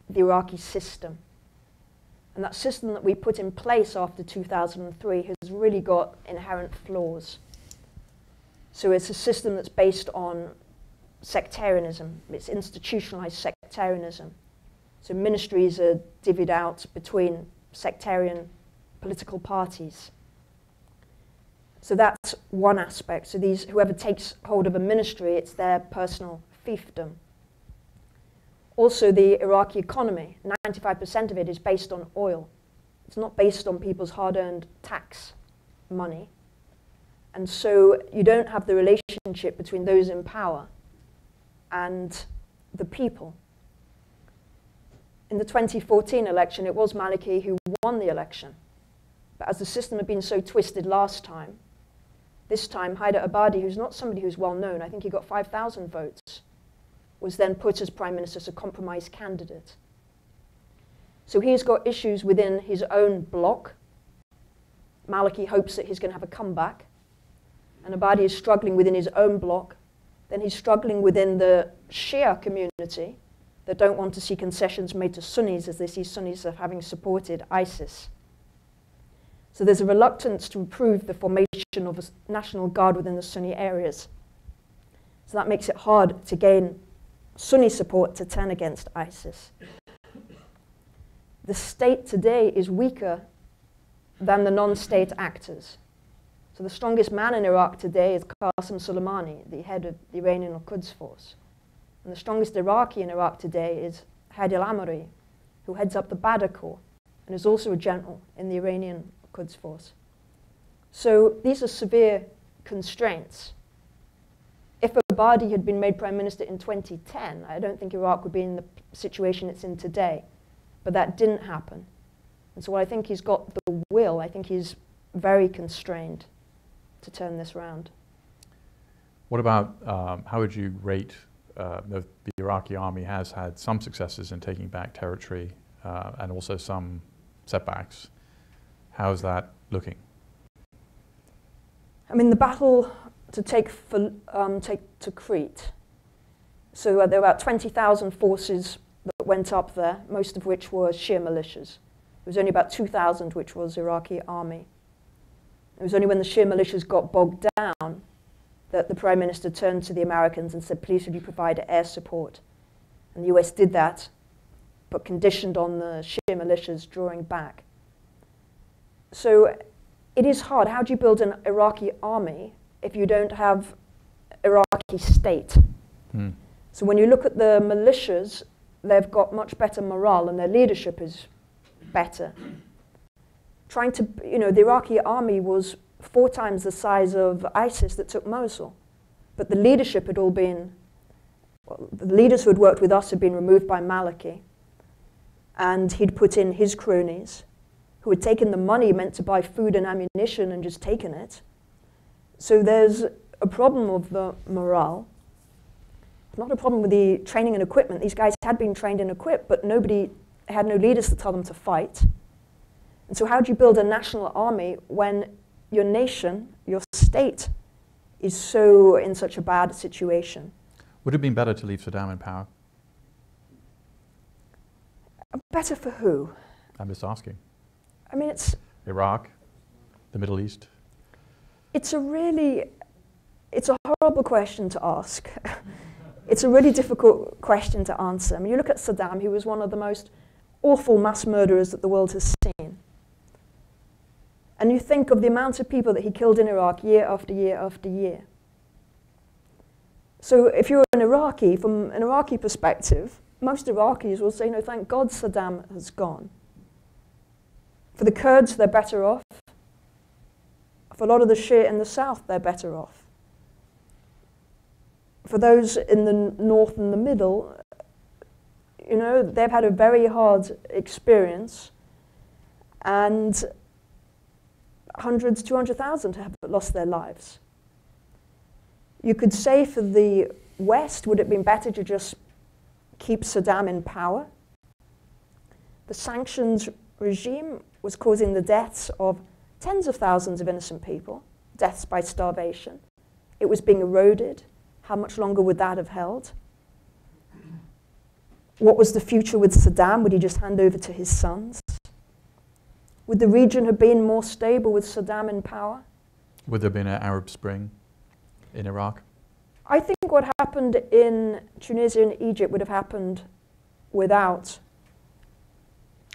the Iraqi system. And that system that we put in place after 2003 has really got inherent flaws. So it's a system that's based on sectarianism. It's institutionalized sectarianism. So ministries are divvied out between sectarian political parties. So that's one aspect. So these, whoever takes hold of a ministry, it's their personal fiefdom. Also, the Iraqi economy, 95% of it is based on oil. It's not based on people's hard-earned tax money. And so you don't have the relationship between those in power and the people. In the 2014 election, it was Maliki who won the election. But as the system had been so twisted last time, this time Haider Abadi, who's not somebody who's well known, I think he got 5,000 votes, was then put as Prime Minister as a compromise candidate. So he's got issues within his own bloc. Maliki hopes that he's going to have a comeback. And Abadi is struggling within his own bloc. Then he's struggling within the Shia community that don't want to see concessions made to Sunnis as they see Sunnis as having supported ISIS. So there's a reluctance to approve the formation of a National Guard within the Sunni areas. So that makes it hard to gain Sunni support to turn against ISIS. The state today is weaker than the non-state actors. So the strongest man in Iraq today is Qasem Soleimani, the head of the Iranian al-Quds force. And the strongest Iraqi in Iraq today is Hadi al-Amari, who heads up the Badr Corps and is also a general in the Iranian al-Quds force. So these are severe constraints. If Abadi had been made Prime Minister in 2010, I don't think Iraq would be in the situation it's in today. But that didn't happen. And so while I think he's got the will, I think he's very constrained to turn this round. What about, how would you rate the Iraqi army has had some successes in taking back territory and also some setbacks? How's that looking? I mean, the battle to take to Crete. So there were about 20,000 forces that went up there, most of which were Shia militias. There was only about 2,000 which was Iraqi army. It was only when the Shia militias got bogged down that the Prime Minister turned to the Americans and said, please would you provide air support? And the US did that, but conditioned on the Shia militias drawing back. So it is hard. How do you build an Iraqi army if you don't have Iraqi state? Mm. So when you look at the militias, they've got much better morale and their leadership is better. Trying to, you know, the Iraqi army was 4 times the size of ISIS that took Mosul. But the leadership had all been, well, the leaders who had worked with us had been removed by Maliki. And he'd put in his cronies, who had taken the money meant to buy food and ammunition and just taken it. So there's a problem of the morale. Not a problem with the training and equipment. These guys had been trained and equipped, but nobody had no leaders to tell them to fight. And so how do you build a national army when your nation, your state, is so in such a bad situation? Would it have been better to leave Saddam in power? Better for who? I'm just asking. I mean, it's... Iraq, the Middle East. It's a really... It's a horrible question to ask. It's a really difficult question to answer. I mean, you look at Saddam, he was one of the most awful mass murderers that the world has seen. And you think of the amount of people that he killed in Iraq year after year after year. So if you're an Iraqi, from an Iraqi perspective, most Iraqis will say, no, thank God Saddam has gone. For the Kurds, they're better off. For a lot of the Shia in the south, they're better off. For those in the north and the middle, you know, they've had a very hard experience, and hundreds, 200,000 have lost their lives. You could say for the West, would it have been better to just keep Saddam in power. The sanctions regime was causing the deaths of tens of thousands of innocent people, deaths by starvation. It was being eroded. How much longer would that have held? What was the future with Saddam? Would he just hand over to his sons? Would the region have been more stable with Saddam in power? Would there have been an Arab Spring in Iraq? I think what happened in Tunisia and Egypt would have happened without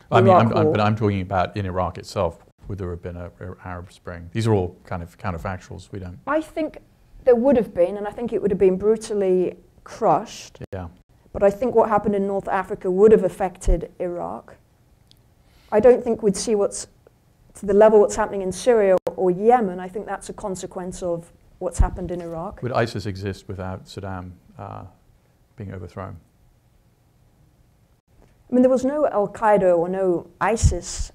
But I'm talking about in Iraq itself. Would there have been an Arab Spring? These are all kind of counterfactuals. We don't. I think there would have been, and I think it would have been brutally crushed. Yeah. But I think what happened in North Africa would have affected Iraq. I don't think we'd see what's to the level what's happening in Syria or Yemen. I think that's a consequence of what's happened in Iraq. Would ISIS exist without Saddam being overthrown? I mean, there was no Al-Qaeda or no ISIS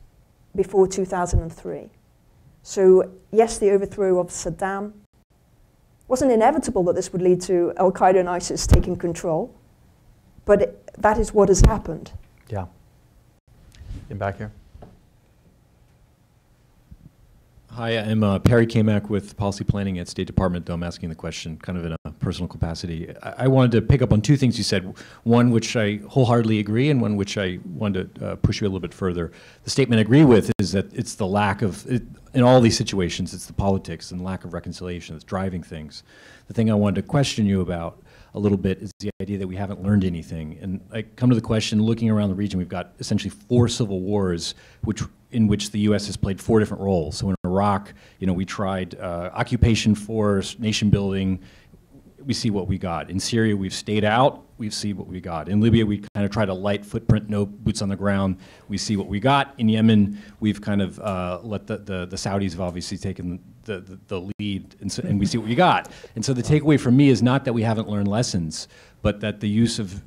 before 2003. So yes, the overthrow of Saddam wasn't inevitable that this would lead to Al-Qaeda and ISIS taking control, but that is what has happened. Yeah. In back here. Hi, I'm Perry Kamak with Policy Planning at State Department, though I'm asking the question kind of in a personal capacity. I wanted to pick up on two things you said, one which I wholeheartedly agree and one which I wanted to push you a little bit further. The statement I agree with is that it's the lack of, in all these situations, it's the politics and lack of reconciliation that's driving things. The thing I wanted to question you about a little bit is the idea that we haven't learned anything. And I come to the question, looking around the region, we've got essentially 4 civil wars in which the U.S. has played 4 different roles. So in Iraq, you know, we tried occupation force, nation building. We see what we got. In Syria, we've stayed out. We see what we got. In Libya, we kind of tried a light footprint, no boots on the ground. We see what we got. In Yemen, we've kind of let the Saudis have obviously taken the lead, and, so, and we see what we got. And so the takeaway for me is not that we haven't learned lessons, but that the use of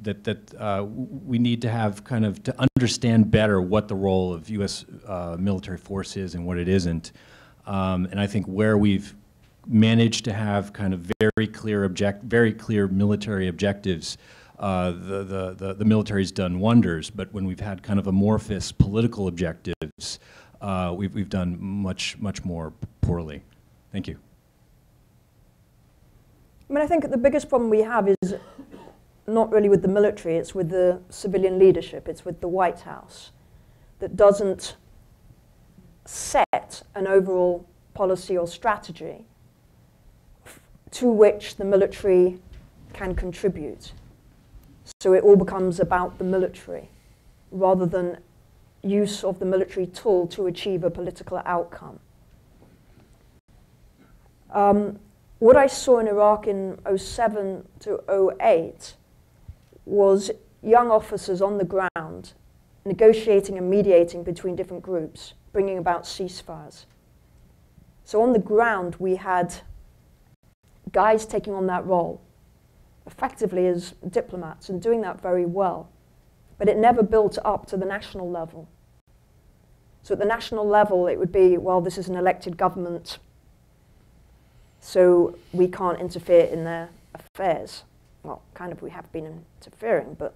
we need to have kind of to understand better what the role of U.S. Military force is and what it isn't. And I think where we've managed to have kind of very clear military objectives. The military's done wonders, but when we've had kind of amorphous political objectives, we've done much more poorly. Thank you. I mean, I think the biggest problem we have is not really with the military, it's with the civilian leadership, it's with the White House that doesn't set an overall policy or strategy to which the military can contribute. So it all becomes about the military rather than use of the military tool to achieve a political outcome. What I saw in Iraq in 07 to 08 was young officers on the ground negotiating and mediating between different groups, bringing about ceasefires. So on the ground we had guys taking on that role effectively as diplomats and doing that very well, but it never built up to the national level. So at the national level it would be, well, this is an elected government, so we can't interfere in their affairs. Well, kind of, we have been interfering, but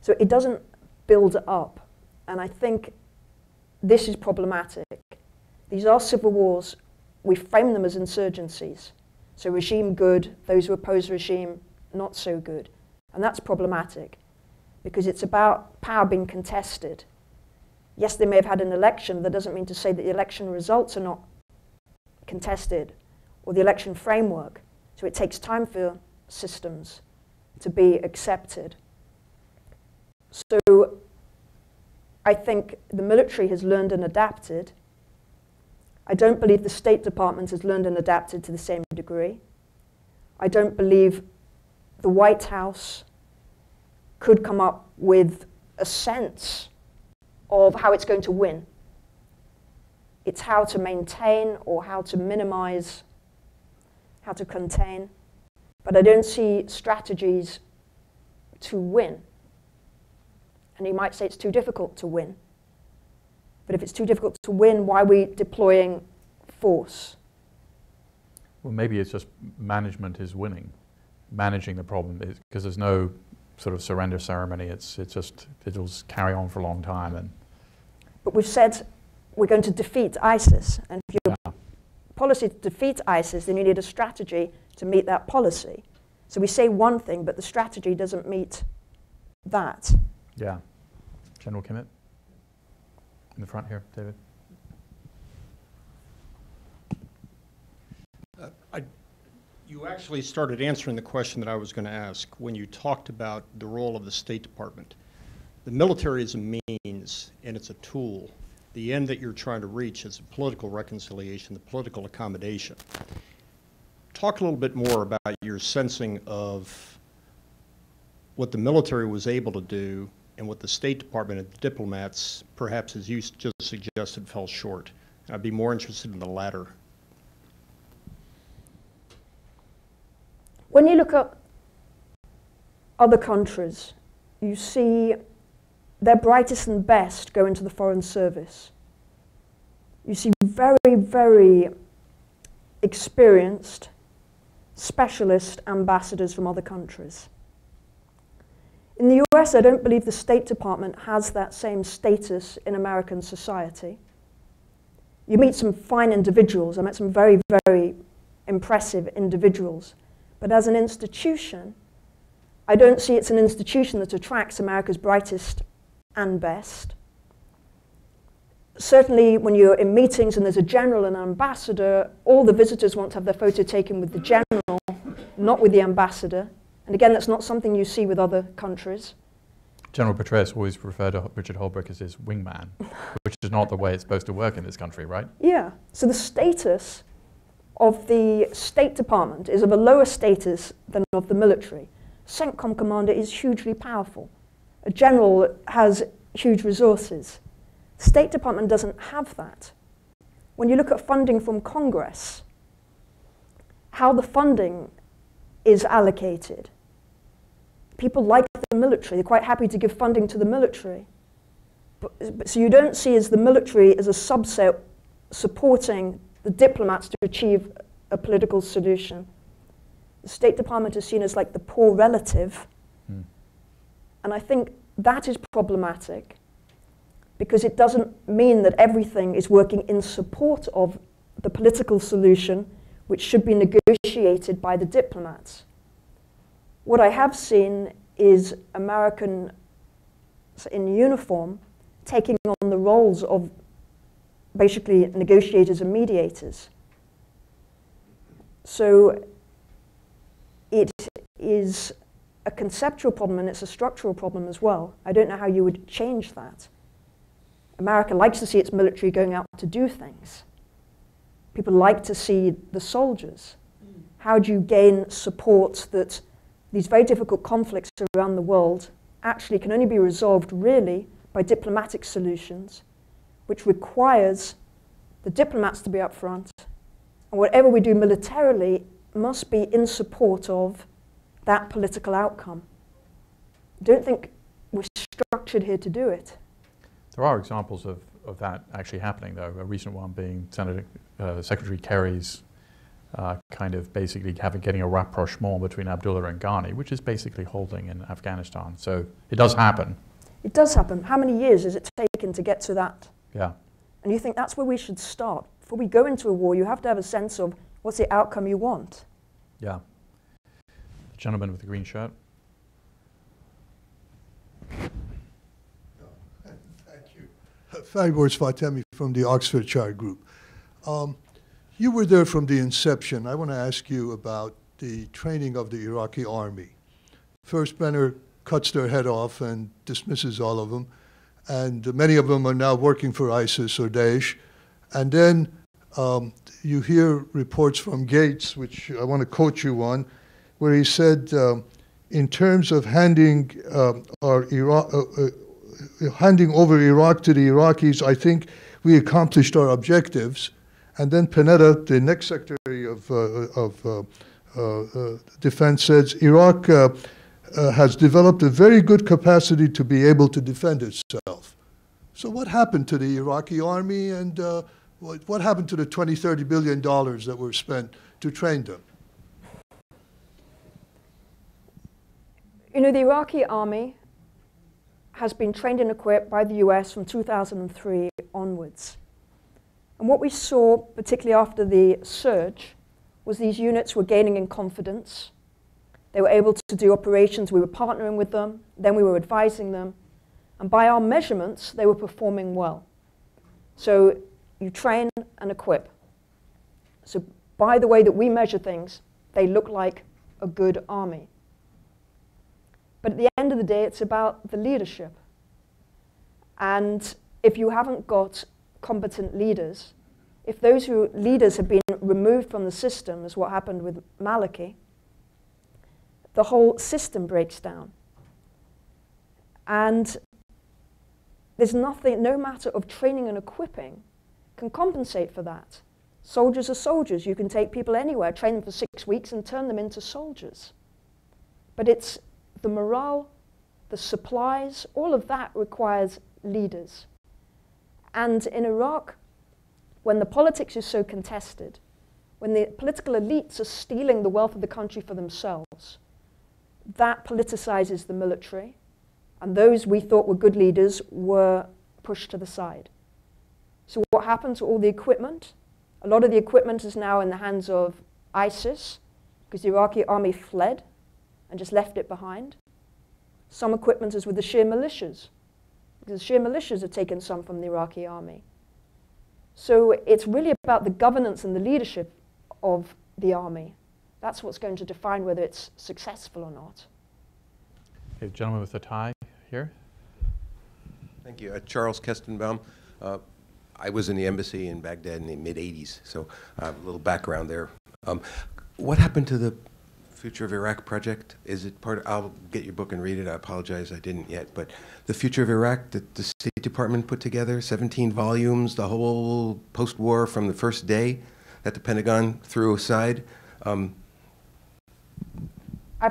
so it doesn't build up, and I think this is problematic. These are civil wars. We frame them as insurgencies. So regime good, those who oppose regime not so good. And that's problematic because it's about power being contested. Yes, they may have had an election, that doesn't mean to say that the election results are not contested or the election framework. So it takes time for systems to be accepted. So I think the military has learned and adapted. I don't believe the State Department has learned and adapted to the same degree. I don't believe the White House could come up with a sense of how it's going to win. It's how to maintain or how to minimize, how to contain. But I don't see strategies to win. And you might say it's too difficult to win. But if it's too difficult to win, why are we deploying force? Well, maybe it's just management is winning, managing the problem, because there's no sort of surrender ceremony. It will carry on for a long time. But we've said we're going to defeat ISIS, and if your policy to defeat ISIS, then you need a strategy to meet that policy. So we say one thing, but the strategy doesn't meet that. Yeah. General Kimmett, in the front here, David. You actually started answering the question that I was going to ask when you talked about the role of the State Department. The military is a means, and it's a tool. The end that you're trying to reach is the political reconciliation, the political accommodation. Talk a little bit more about your sensing of what the military was able to do and what the State Department and the diplomats, perhaps as you just suggested, fell short. And I'd be more interested in the latter. When you look at other countries, you see their brightest and best go into the Foreign Service. You see very, very experienced specialist ambassadors from other countries. In the US, I don't believe the State Department has that same status in American society. You meet some fine individuals. I met some very, very impressive individuals. But as an institution, I don't see it's an institution that attracts America's brightest and best. Certainly when you're in meetings and there's a general and an ambassador, all the visitors want to have their photo taken with the general, not with the ambassador. And again, that's not something you see with other countries. General Petraeus always referred to Richard Holbrooke as his wingman, which is not the way it's supposed to work in this country, right? Yeah. So the status of the State Department is of a lower status than of the military. CENTCOM commander is hugely powerful. A general has huge resources. State Department doesn't have that. When you look at funding from Congress, how the funding is allocated, people like the military. They're quite happy to give funding to the military. But so you don't see as the military as a subset supporting the diplomats to achieve a political solution. The State Department is seen as like the poor relative. Mm. And I think that is problematic because it doesn't mean that everything is working in support of the political solution which should be negotiated by the diplomats. What I have seen is Americans in uniform taking on the roles of basically negotiators and mediators. So it is a conceptual problem and it's a structural problem as well. I don't know how you would change that. America likes to see its military going out to do things. People like to see the soldiers. How do you gain support that these very difficult conflicts around the world actually can only be resolved really by diplomatic solutions, which requires the diplomats to be up front, and whatever we do militarily must be in support of that political outcome. I don't think we're structured here to do it. There are examples of that actually happening, though, a recent one being Secretary Kerry's kind of basically getting a rapprochement between Abdullah and Ghani, which is basically holding in Afghanistan. So it does happen. It does happen. How many years has it taken to get to that? Yeah. And you think that's where we should start. Before we go into a war, you have to have a sense of what's the outcome you want. Yeah. The gentleman with the green shirt. Thank you. Fabrice Fatemi from the Oxfordshire Group. You were there from the inception. I want to ask you about the training of the Iraqi army. First, Bremer cuts their head off and dismisses all of them. And many of them are now working for ISIS or Daesh. And then you hear reports from Gates, which I want to quote you on, where he said, in terms of handing over Iraq to the Iraqis, I think we accomplished our objectives. And then Panetta, the next Secretary of Defense, says, Iraq has developed a very good capacity to be able to defend itself. So what happened to the Iraqi army, and what happened to the $20–30 billion that were spent to train them? You know, the Iraqi army has been trained and equipped by the US from 2003 onwards. And what we saw, particularly after the surge, was these units were gaining in confidence. They were able to do operations. We were partnering with them. Then we were advising them. And by our measurements, they were performing well. So you train and equip. So by the way that we measure things, they look like a good army. But at the end of the day, it's about the leadership. And if you haven't got competent leaders, if those leaders have been removed from the system, as what happened with Maliki, the whole system breaks down. And there's nothing, no matter of training and equipping can compensate for that. Soldiers are soldiers. You can take people anywhere, train them for 6 weeks and turn them into soldiers. But it's the morale, the supplies, all of that requires leaders. And in Iraq, when the politics is so contested, when the political elites are stealing the wealth of the country for themselves, that politicizes the military. And those we thought were good leaders were pushed to the side. So what happened to all the equipment? A lot of the equipment is now in the hands of ISIS, because the Iraqi army fled and just left it behind. Some equipment is with the Shia militias, because the Shia militias have taken some from the Iraqi army. So it's really about the governance and the leadership of the army. That's what's going to define whether it's successful or not. Okay, gentleman with the tie here. Thank you. Charles Kestenbaum. I was in the embassy in Baghdad in the mid-'80s, so I have a little background there. What happened to the Future of Iraq project? Is it part of, I'll get your book and read it, I apologize, I didn't yet, but the Future of Iraq that the State Department put together, 17 volumes, the whole post-war from the first day that the Pentagon threw aside. I've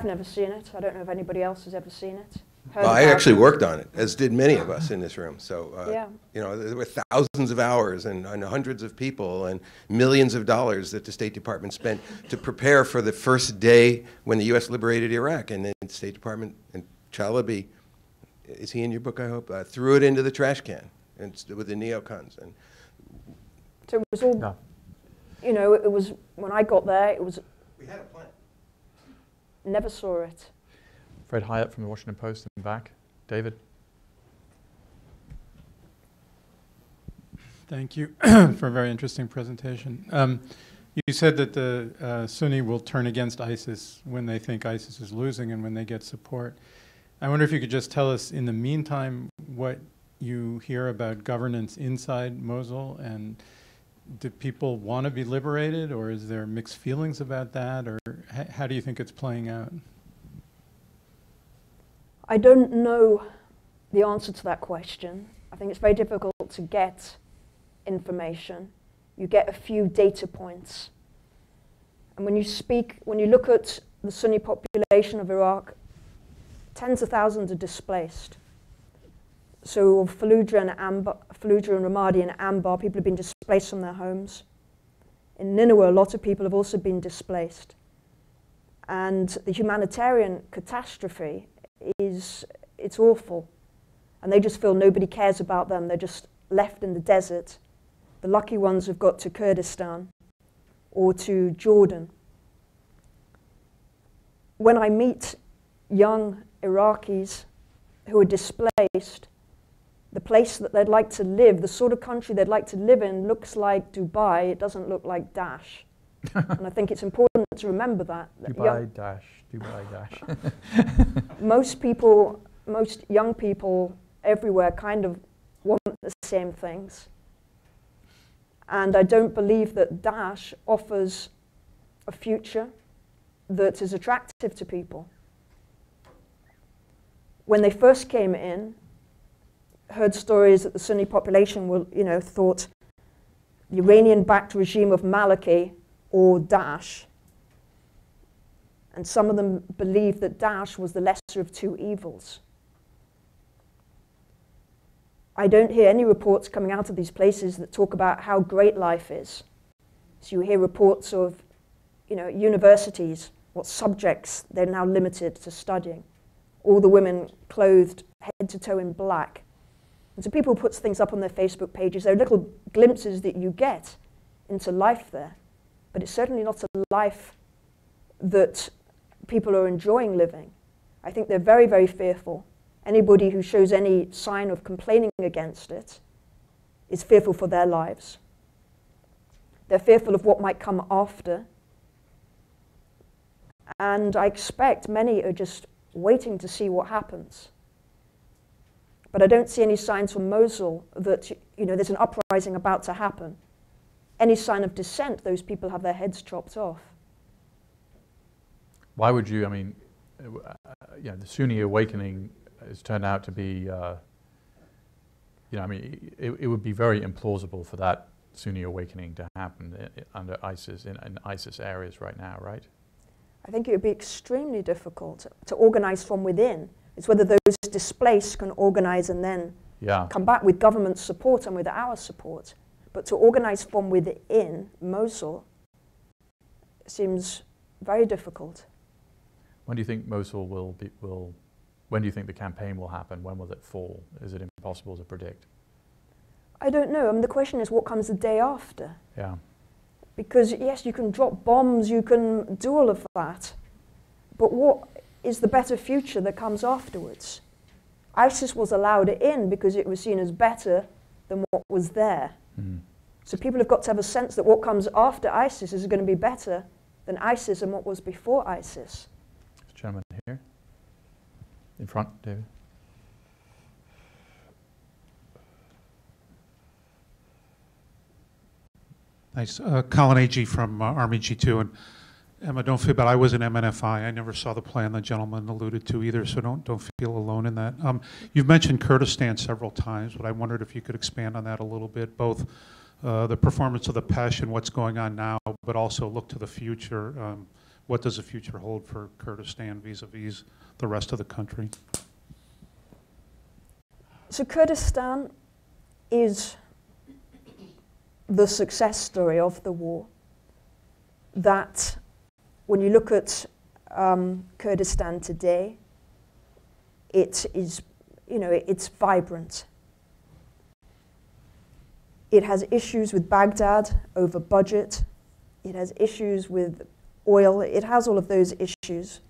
never seen it. I don't know if anybody else has ever seen it. Well, I actually worked on it, as did many of us in this room. So, yeah. You know, there were thousands of hours and hundreds of people and millions of dollars that the State Department spent to prepare for the first day when the U.S. liberated Iraq. And then the State Department and Chalabi, is he in your book, I hope, threw it into the trash can and with the neocons. And so it was all, no. You know, it was, when I got there, it was. We had a plan. Never saw it. Fred Hyatt from the Washington Post and back. David. Thank you for a very interesting presentation. You said that the Sunni will turn against ISIS when they think ISIS is losing and when they get support. I wonder if you could just tell us in the meantime what you hear about governance inside Mosul, and do people want to be liberated, or is there mixed feelings about that, or how do you think it's playing out? I don't know the answer to that question. I think it's very difficult to get information. You get a few data points. And when you look at the Sunni population of Iraq, tens of thousands are displaced. So Fallujah and Ramadi and Anbar, people have been displaced from their homes. In Nineveh, a lot of people have also been displaced. And the humanitarian catastrophe is, it's awful, and they just feel nobody cares about them. They're just left in the desert. The lucky ones have got to Kurdistan or to Jordan. When I meet young Iraqis who are displaced, the place that they'd like to live, the sort of country they'd like to live in, looks like Dubai. It doesn't look like Daesh. And I think it's important to remember that. Dubai Daesh. Most people, most young people everywhere kind of want the same things. And I don't believe that Daesh offers a future that is attractive to people. When they first came in, heard stories that the Sunni population will, you know, thought the Iranian-backed regime of Maliki or Daesh. And some of them believed that Daesh was the lesser of two evils. I don't hear any reports coming out of these places that talk about how great life is. So you hear reports of, you know, universities, what subjects they're now limited to studying, all the women clothed head to toe in black. And so people put things up on their Facebook pages. There are little glimpses that you get into life there. But it's certainly not a life that people are enjoying living. I think they're very, very fearful. Anybody who shows any sign of complaining against it is fearful for their lives. They're fearful of what might come after. And I expect many are just waiting to see what happens. But I don't see any signs from Mosul that, you know, there's an uprising about to happen. Any sign of dissent, those people have their heads chopped off. Why would you, I mean, you know, the Sunni awakening has turned out to be, you know, I mean, it would be very implausible for that Sunni awakening to happen under ISIS, in ISIS areas right now, right? I think it would be extremely difficult to organize from within. It's whether those displaced can organize and then come back with government support and with our support. But to organize from within Mosul seems very difficult. When do you think Mosul will be, when do you think the campaign will happen? When will it fall? Is it impossible to predict? I don't know. I mean, the question is what comes the day after? Yeah. Because yes, you can drop bombs, you can do all of that, but what is the better future that comes afterwards? ISIS was allowed in because it was seen as better than what was there. Mm. So people have got to have a sense that what comes after ISIS is going to be better than ISIS and what was before ISIS. There's a gentleman here. In front, David. Nice. Colin Agee from Army G2. And Emma, don't feel bad. I was in MNFI. I never saw the plan the gentleman alluded to either, so don't feel alone in that. You've mentioned Kurdistan several times, but I wondered if you could expand on that a little bit, both the performance of the Pesh and what's going on now, but also look to the future. What does the future hold for Kurdistan vis-a-vis the rest of the country? So Kurdistan is the success story of the war, that when you look at Kurdistan today, it is, you know, it's vibrant. It has issues with Baghdad over budget. It has issues with oil. It has all of those issues.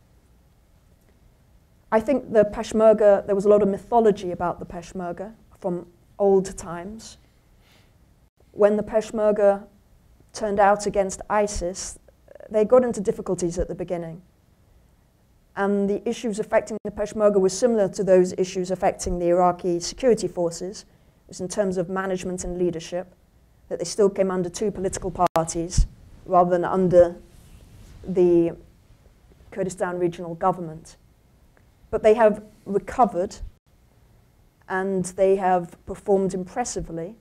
I think the Peshmerga, there was a lot of mythology about the Peshmerga from old times. When the Peshmerga turned out against ISIS, they got into difficulties at the beginning. And the issues affecting the Peshmerga were similar to those issues affecting the Iraqi security forces. It was in terms of management and leadership, that they still came under two political parties rather than under the Kurdistan regional government. But they have recovered and they have performed impressively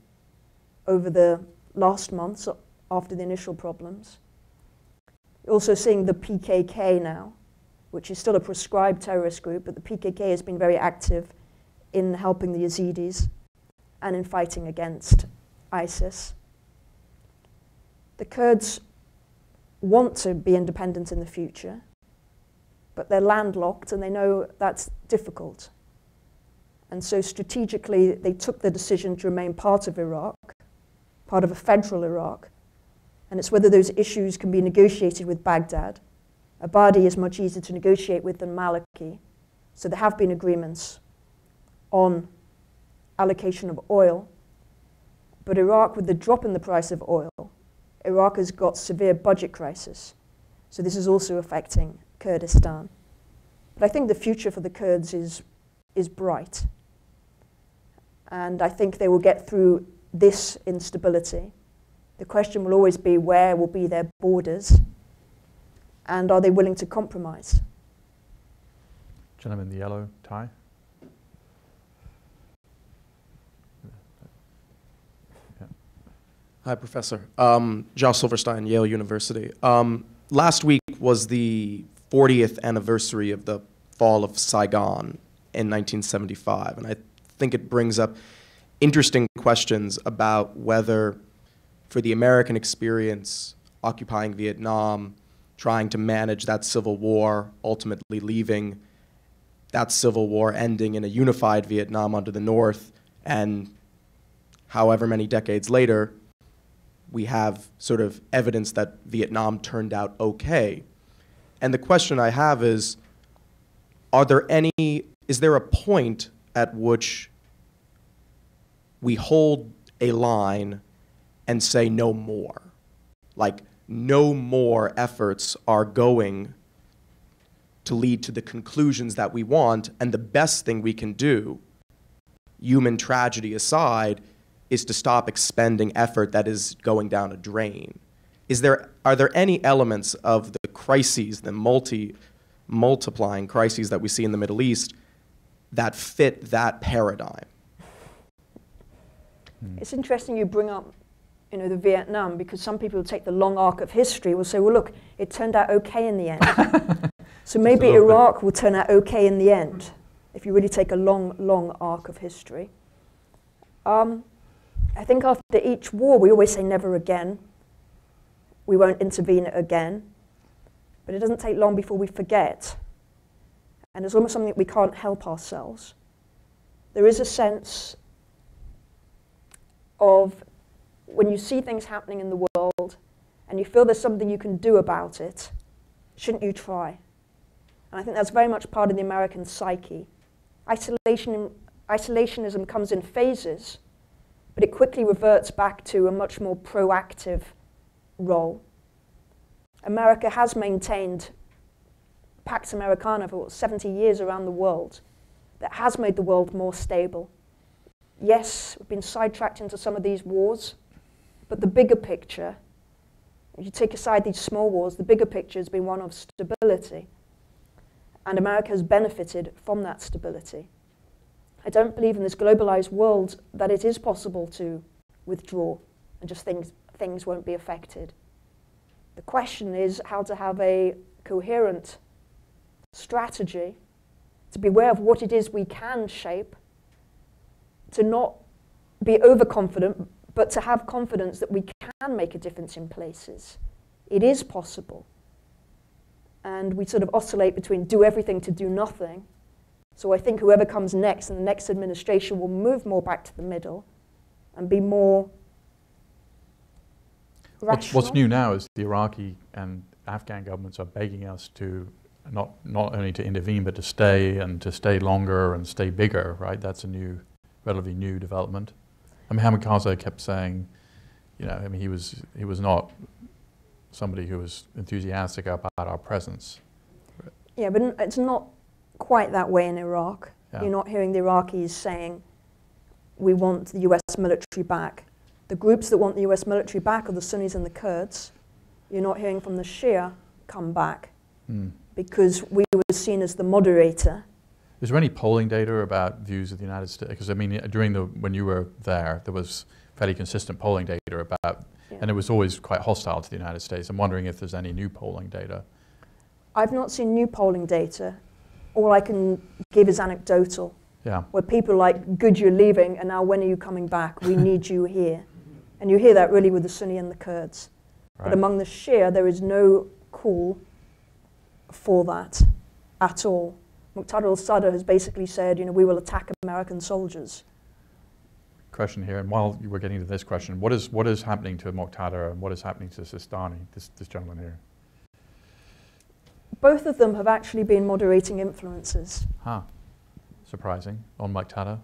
over the last months after the initial problems. You're also seeing the PKK now, which is still a proscribed terrorist group, but the PKK has been very active in helping the Yazidis and in fighting against ISIS. The Kurds want to be independent in the future, but they're landlocked and they know that's difficult. And so strategically, they took the decision to remain part of Iraq, part of a federal Iraq, and it's whether those issues can be negotiated with Baghdad. Abadi is much easier to negotiate with than Maliki, so there have been agreements on allocation of oil, but Iraq, with the drop in the price of oil, Iraq has got severe budget crisis, so this is also affecting Kurdistan. But I think the future for the Kurds is bright, and I think they will get through this instability. The question will always be where will be their borders and are they willing to compromise? Gentleman in the yellow tie. Yeah. Hi, Professor. Josh Silverstein, Yale University. Last week was the 40th anniversary of the fall of Saigon in 1975, and I think it brings up interesting questions about whether, for the American experience, occupying Vietnam, trying to manage that civil war, ultimately leaving, that civil war ending in a unified Vietnam under the North, and however many decades later, we have sort of evidence that Vietnam turned out okay. And the question I have is, is there a point at which we hold a line and say no more? Like, no more efforts are going to lead to the conclusions that we want, and the best thing we can do, human tragedy aside, is to stop expending effort that is going down a drain. Are there any elements of the crises, the multiplying crises that we see in the Middle East, that fit that paradigm? It's interesting you bring up, you know, the Vietnam, because some people who take the long arc of history will say, well, look, it turned out okay in the end. So maybe Iraq will turn out okay in the end, if you really take a long, long arc of history. I think after each war, we always say never again. We won't intervene again. But it doesn't take long before we forget. And it's almost something that we can't help ourselves. There is a sense of when you see things happening in the world and you feel there's something you can do about it, shouldn't you try? And I think that's very much part of the American psyche. Isolationism comes in phases, but it quickly reverts back to a much more proactive role. America has maintained Pax Americana for what, 70 years around the world. That has made the world more stable. Yes, we've been sidetracked into some of these wars, but the bigger picture, if you take aside these small wars, the bigger picture has been one of stability. And America has benefited from that stability. I don't believe in this globalized world that it is possible to withdraw and just things won't be affected. The question is how to have a coherent strategy, to be aware of what it is we can shape, to not be overconfident, but to have confidence that we can make a difference in places. It is possible. And we sort of oscillate between do everything to do nothing. So I think whoever comes next and the next administration will move more back to the middle and be more rational. What's new now is the Iraqi and Afghan governments are begging us to not only to intervene, but to stay longer and stay bigger, right? That's a new, relatively new development. I mean, Hamid Karzai kept saying, you know, I mean, he was not somebody who was enthusiastic about our presence. Yeah, but it's not quite that way in Iraq. Yeah. You're not hearing the Iraqis saying, we want the US military back. The groups that want the US military back are the Sunnis and the Kurds. You're not hearing from the Shia come back because we were seen as the moderator. Is there any polling data about views of the United States? Because I mean, when you were there, there was fairly consistent polling data about, and it was always quite hostile to the United States. I'm wondering if there's any new polling data. I've not seen new polling data. All I can give is anecdotal. Yeah. Where people are like, good, you're leaving, and now when are you coming back? We need you here. And you hear that really with the Sunni and the Kurds. Right. But among the Shia, there is no call for that at all. Muqtada al-Sadr has basically said, you know, we will attack American soldiers. Question here, and while you were getting to this question, what is happening to Muqtada and what is happening to Sistani, this gentleman here? Both of them have actually been moderating influences. Huh. Surprising. On Muqtada?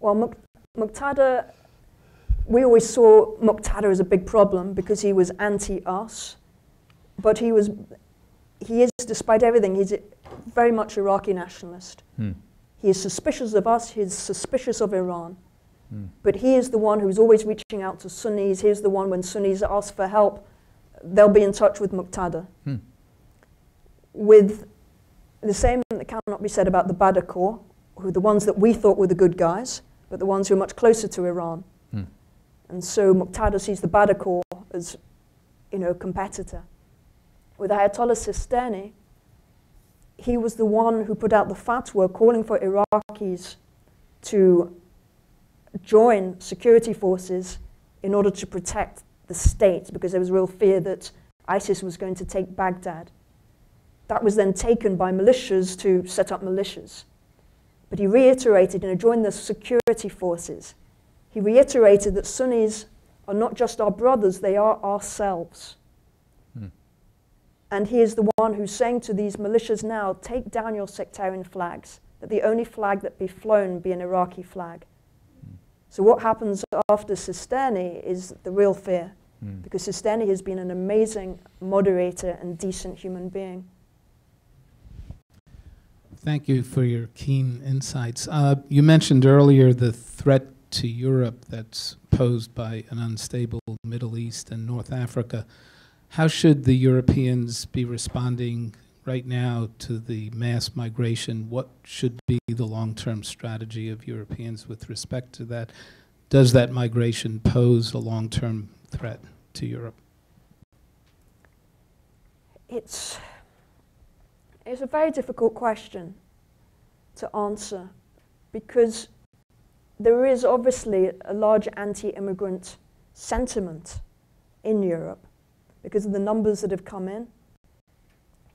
Well, Muqtada, we always saw Muqtada as a big problem because he was anti-us, but he is, despite everything, he's very much Iraqi nationalist. Hmm. He is suspicious of us, he's suspicious of Iran. Hmm. But he is the one who's always reaching out to Sunnis. He's the one when Sunnis ask for help, they'll be in touch with Muqtada. Hmm. With the same that cannot be said about the Badr Corps, who are the ones that we thought were the good guys, but the ones who are much closer to Iran. Hmm. And so Muqtada sees the Badr Corps as, you know, a competitor. With Ayatollah Sistani, he was the one who put out the fatwa calling for Iraqis to join security forces in order to protect the state, because there was real fear that ISIS was going to take Baghdad. That was then taken by militias to set up militias. But he reiterated, and joined the security forces, he reiterated that Sunnis are not just our brothers, they are ourselves. Hmm. And he is the one who's saying to these militias now, take down your sectarian flags, that the only flag that be flown be an Iraqi flag. Hmm. So what happens after Sistani is the real fear, because Sistani has been an amazing moderator and decent human being. Thank you for your keen insights. You mentioned earlier the threat to Europe that's posed by an unstable Middle East and North Africa. How should the Europeans be responding right now to the mass migration? What should be the long-term strategy of Europeans with respect to that? Does that migration pose a long-term threat to Europe? It's a very difficult question to answer, because there is obviously a large anti-immigrant sentiment in Europe because of the numbers that have come in.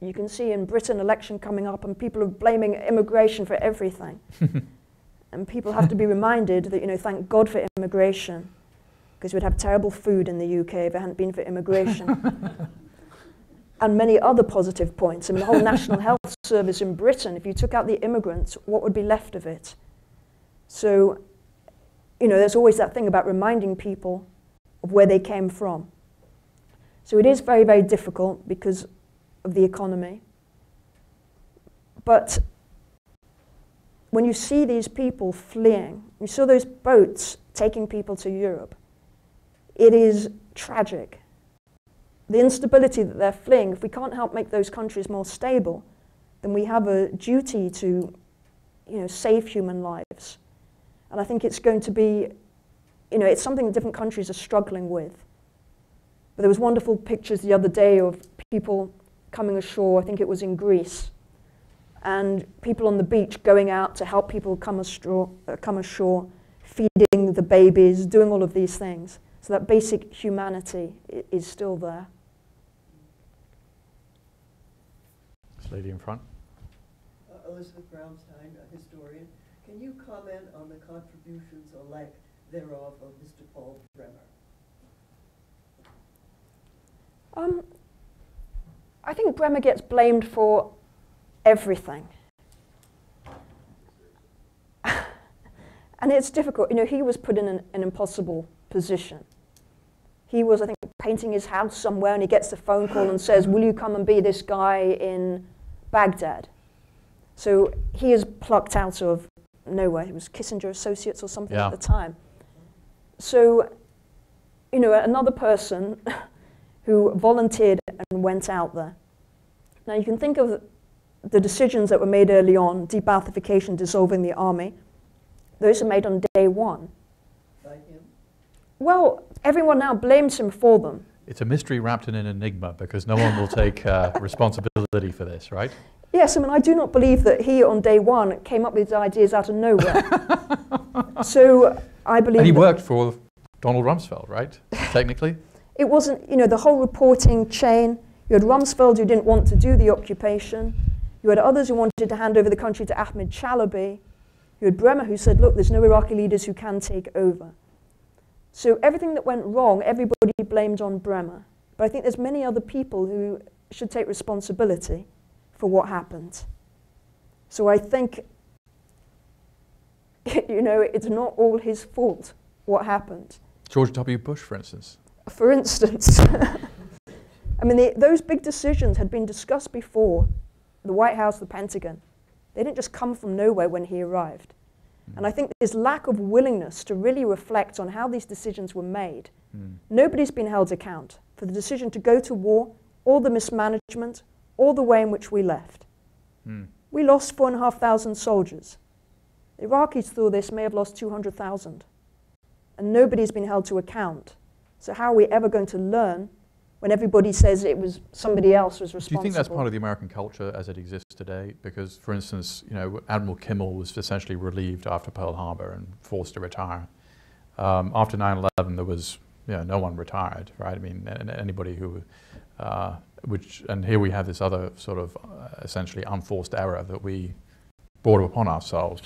You can see in Britain, election coming up, and people are blaming immigration for everything. And people have to be reminded that, you know, thank God for immigration, because we'd have terrible food in the UK if it hadn't been for immigration. And many other positive points. I mean, the whole National Health Service in Britain, if you took out the immigrants, what would be left of it? So, you know, there's always that thing about reminding people of where they came from. So it is very, very difficult because of the economy. But when you see these people fleeing, you saw those boats taking people to Europe, it is tragic. The instability that they're fleeing, if we can't help make those countries more stable, then we have a duty to, you know, save human lives. And I think it's going to be, you know, it's something that different countries are struggling with. But there was wonderful pictures the other day of people coming ashore, I think it was in Greece, and people on the beach going out to help people come ashore, feeding the babies, doing all of these things. So that basic humanity is still there. Lady in front. Elizabeth Brownstein, a historian. Can you comment on the contributions or lack thereof of Mr. Paul Bremer? I think Bremer gets blamed for everything. And it's difficult. You know, he was put in an impossible position. He was, I think, painting his house somewhere, and he gets the phone call and says, will you come and be this guy in Baghdad? So he is plucked out of nowhere. He was Kissinger Associates or something at the time. So, you know, another person who volunteered and went out there. Now, you can think of the decisions that were made early on, debathification, dissolving the army. Those are made on day one. By him? Well, everyone now blames him for them. It's a mystery wrapped in an enigma, because no one will take responsibility for this, right? Yes, I mean, I do not believe that he, on day one, came up with his ideas out of nowhere. So I believe... And he worked for Donald Rumsfeld, right, technically? It wasn't, you know, the whole reporting chain. You had Rumsfeld, who didn't want to do the occupation. You had others who wanted to hand over the country to Ahmed Chalabi. You had Bremer, who said, look, there's no Iraqi leaders who can take over. So everything that went wrong, everybody blamed on Bremer. But I think there's many other people who should take responsibility for what happened. So I think, you know, it's not all his fault what happened. George W. Bush, for instance. For instance. I mean, those big decisions had been discussed before, the White House, the Pentagon. They didn't just come from nowhere when he arrived. And I think this lack of willingness to really reflect on how these decisions were made. Nobody's been held account for the decision to go to war, or the mismanagement, or the way in which we left. We lost 4,500 soldiers. The Iraqis through this may have lost 200,000. And nobody's been held to account. So how are we ever going to learn when everybody says it was somebody else was responsible? Do you think that's part of the American culture as it exists today? Because, for instance, you know, Admiral Kimmel was essentially relieved after Pearl Harbor and forced to retire. After 9/11, there was, you know, no one retired, right? I mean, anybody who And here we have this other sort of essentially unforced error that we brought upon ourselves.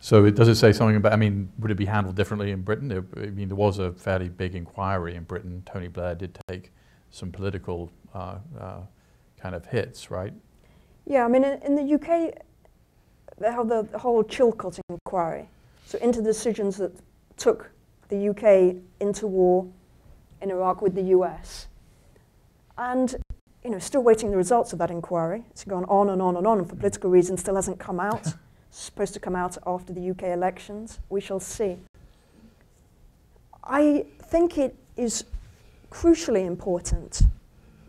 So does it say something about, I mean, would it be handled differently in Britain? I mean, there was a fairly big inquiry in Britain. Tony Blair did take some political kind of hits, right? Yeah, I mean, in the UK, they have the whole Chilcot inquiry. So into decisions that took the UK into war in Iraq with the US. And, you know, still waiting the results of that inquiry. It's gone on and on and on, and for political reasons still hasn't come out. It's supposed to come out after the UK elections. We shall see. I think it is crucially important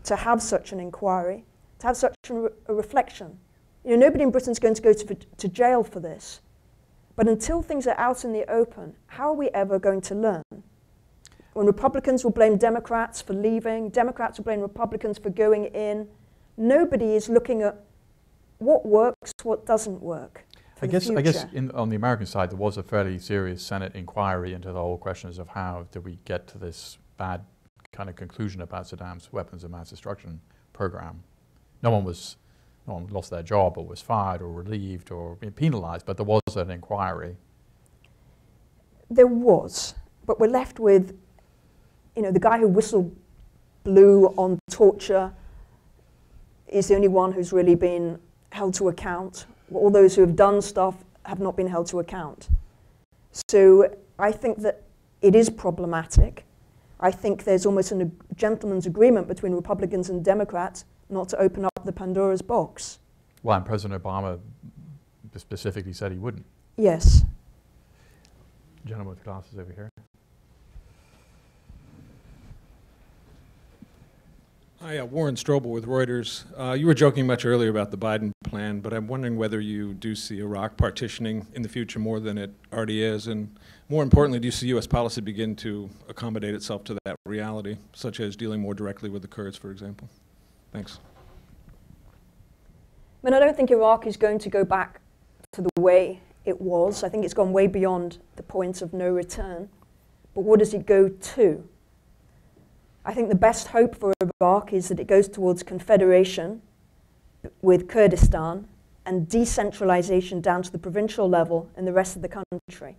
to have such an inquiry, to have such a reflection. You know, nobody in Britain's going to go to jail for this. But until things are out in the open, how are we ever going to learn? When Republicans will blame Democrats for leaving, Democrats will blame Republicans for going in, nobody is looking at what works, what doesn't work. I guess on the American side, there was a fairly serious Senate inquiry into the whole questions of how did we get to this bad kind of conclusion about Saddam's weapons of mass destruction program. No one lost their job or was fired or relieved or penalized, but there was an inquiry. There was, but we're left with, you know, the guy who whistle blew on torture is the only one who's really been held to account. All those who have done stuff have not been held to account. So I think that it is problematic. I think there's almost a gentleman's agreement between Republicans and Democrats not to open up the Pandora's box. Well, and President Obama specifically said he wouldn't. Yes. Gentleman with glasses over here. Hi, Warren Strobel with Reuters. You were joking much earlier about the Biden plan, but I'm wondering whether you do see Iraq partitioning in the future more than it already is, and more importantly, do you see U.S. policy begin to accommodate itself to that reality, such as dealing more directly with the Kurds, for example? Thanks. I mean, I don't think Iraq is going to go back to the way it was. I think it's gone way beyond the point of no return. But what does it go to? I think the best hope for Iraq is that it goes towards confederation with Kurdistan and decentralization down to the provincial level in the rest of the country.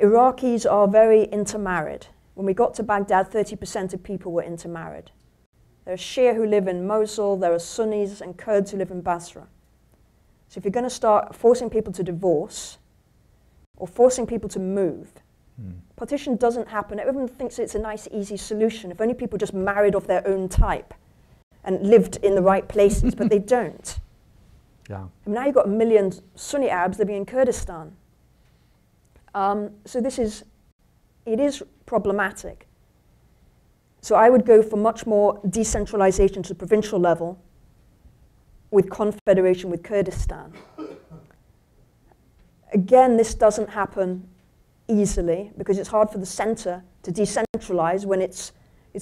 Iraqis are very intermarried. When we got to Baghdad, 30% of people were intermarried. There are Shia who live in Mosul, there are Sunnis and Kurds who live in Basra. So if you're going to start forcing people to divorce or forcing people to move, partition doesn't happen. Everyone thinks it's a nice, easy solution. If only people just married of their own type and lived in the right places, but they don't. Yeah. And now you've got a million Sunni Arabs living in Kurdistan. So this is, it is problematic. So I would go for much more decentralization to the provincial level with confederation with Kurdistan. Again, this doesn't happen easily, because it's hard for the center to decentralize when it's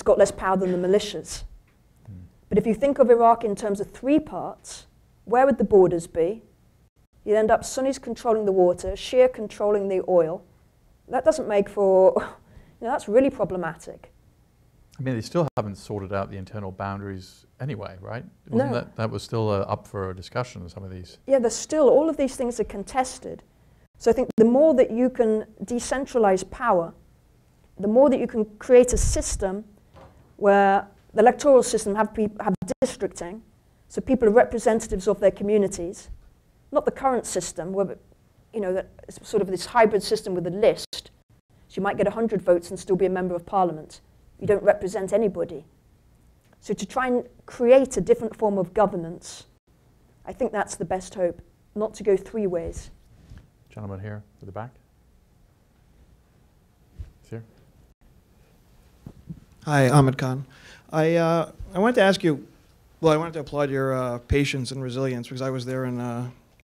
got less power than the militias. But if you think of Iraq in terms of three parts, where would the borders be? You'd end up Sunnis controlling the water, Shia controlling the oil. That doesn't make for, you know, that's really problematic. I mean, they still haven't sorted out the internal boundaries anyway, right? No. That was still up for a discussion, some of these. Yeah, there's still, all of these things are contested. So I think the more that you can decentralize power, the more that you can create a system where the electoral system have districting, so people are representatives of their communities, not the current system, where, you know, that sort of this hybrid system with a list. So you might get 100 votes and still be a member of parliament. You don't represent anybody. So to try and create a different form of governance, I think that's the best hope, not to go three ways. Gentleman here at the back. Sir. Hi, Ahmed Khan. I wanted to ask you, well, I wanted to applaud your patience and resilience, because I was there in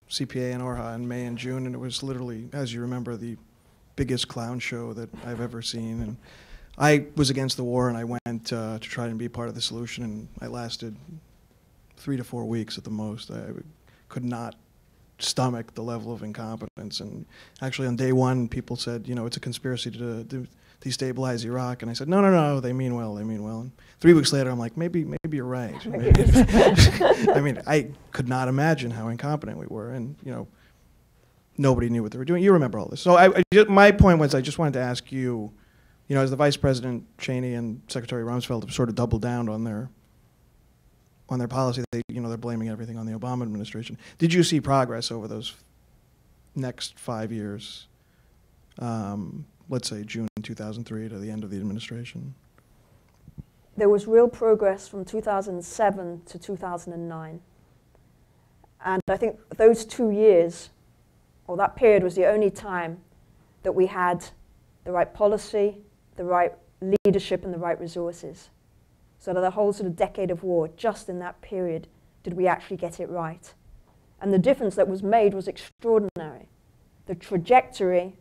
CPA and Orha in May and June, and it was literally, as you remember, the biggest clown show that I've ever seen. And I was against the war, and I went to try and be part of the solution, and I lasted 3 to 4 weeks at the most. I could not stomach the level of incompetence, and actually on day 1 people said, you know, it's a conspiracy to destabilize Iraq. And I said, no, no, no, they mean well, they mean well. And 3 weeks later, I'm like, maybe you're right. I mean, I could not imagine how incompetent we were. And, you know, nobody knew what they were doing. You remember all this. So my point was I just wanted to ask you, you know, as the Vice President Cheney and Secretary Rumsfeld have sort of doubled down on their policy, they, you know, they're blaming everything on the Obama administration. Did you see progress over those next 5 years, let's say June 2003 to the end of the administration? There was real progress from 2007 to 2009. And I think those 2 years, or that period, was the only time that we had the right policy, the right leadership, and the right resources. So the whole sort of decade of war, just in that period, did we actually get it right. And the difference that was made was extraordinary. The trajectory,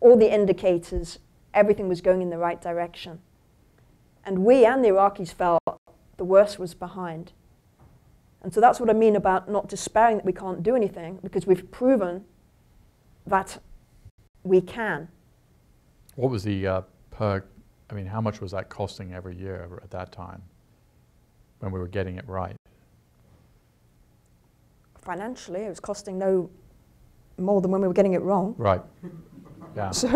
all the indicators, everything was going in the right direction. And we and the Iraqis felt the worst was behind. And so that's what I mean about not despairing that we can't do anything, because we've proven that we can. What was the I mean, how much was that costing every year at that time when we were getting it right? Financially, it was costing no more than when we were getting it wrong. Right. Yeah. So.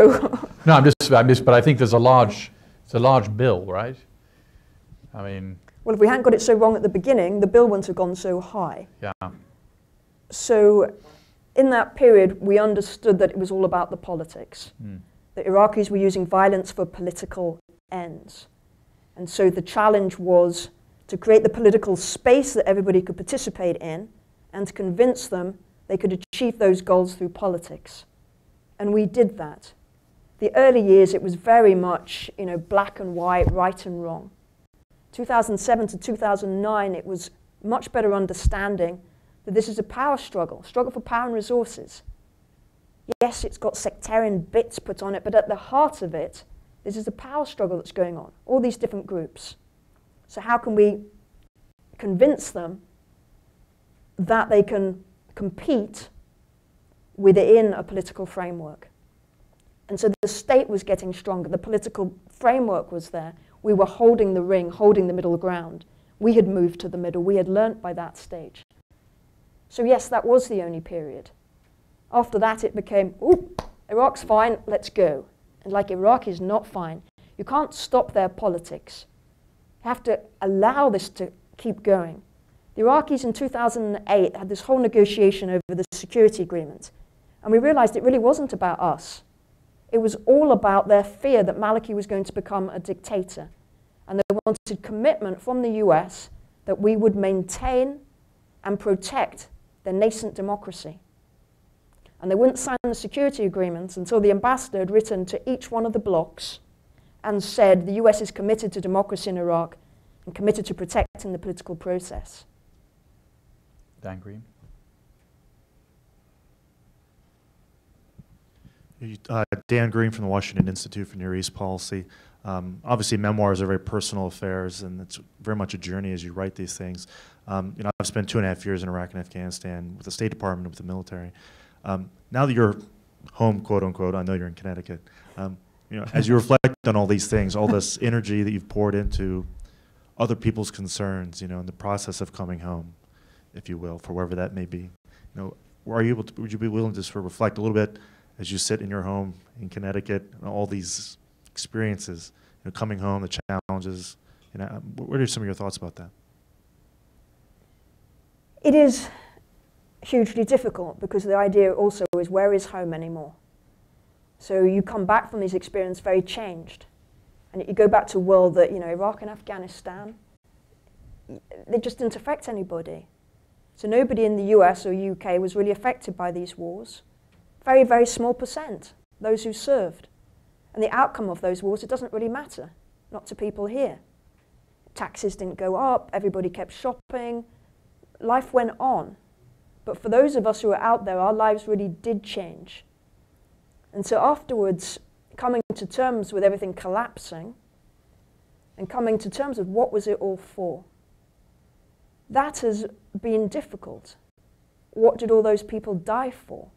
No, I'm just, but I think there's a large, it's a large bill, right? I mean. Well, if we hadn't got it so wrong at the beginning, the bill wouldn't have gone so high. Yeah. So, in that period, we understood that it was all about the politics. Mm. The Iraqis were using violence for political ends. And so the challenge was to create the political space that everybody could participate in and to convince them they could achieve those goals through politics. And we did that. The early years, it was very much, you know, black and white, right and wrong. 2007 to 2009, it was much better understanding that this is a power struggle, struggle for power and resources. Yes, it's got sectarian bits put on it, but at the heart of it, this is the power struggle that's going on, all these different groups. So how can we convince them that they can compete within a political framework? And so the state was getting stronger, the political framework was there. We were holding the ring, holding the middle ground. We had moved to the middle, we had learnt by that stage. So yes, that was the only period. After that, it became, ooh, Iraq's fine, let's go. And like Iraq is not fine. You can't stop their politics. You have to allow this to keep going. The Iraqis in 2008 had this whole negotiation over the security agreement. And we realized it really wasn't about us. It was all about their fear that Maliki was going to become a dictator. And they wanted commitment from the US that we would maintain and protect their nascent democracy. And they wouldn't sign the security agreement until the ambassador had written to each one of the blocs and said the US is committed to democracy in Iraq and committed to protecting the political process. Dan Green. Dan Green from the Washington Institute for Near East Policy. Obviously, memoirs are very personal affairs, and it's very much a journey as you write these things. You know, I've spent 2.5 years in Iraq and Afghanistan with the State Department, with the military. Now that you're home, quote unquote, I know you're in Connecticut. You know, as you reflect on all these things, all this energy that you've poured into other people's concerns, you know, in the process of coming home, if you will, for wherever that may be, you know, are you able to, would you be willing to sort of reflect a little bit as you sit in your home in Connecticut and all these experiences, you know, coming home, the challenges, and you know, what are some of your thoughts about that? It is hugely difficult, because the idea also is, where is home anymore? So you come back from these experiences very changed, and you go back to a world that, you know, Iraq and Afghanistan, they just didn't affect anybody. So nobody in the US or UK was really affected by these wars. Very, very small percent, those who served. And the outcome of those wars, it doesn't really matter, not to people here. Taxes didn't go up, everybody kept shopping, life went on. But for those of us who were out there, our lives really did change. And so afterwards, coming to terms with everything collapsing and coming to terms with what was it all for, that has been difficult. What did all those people die for?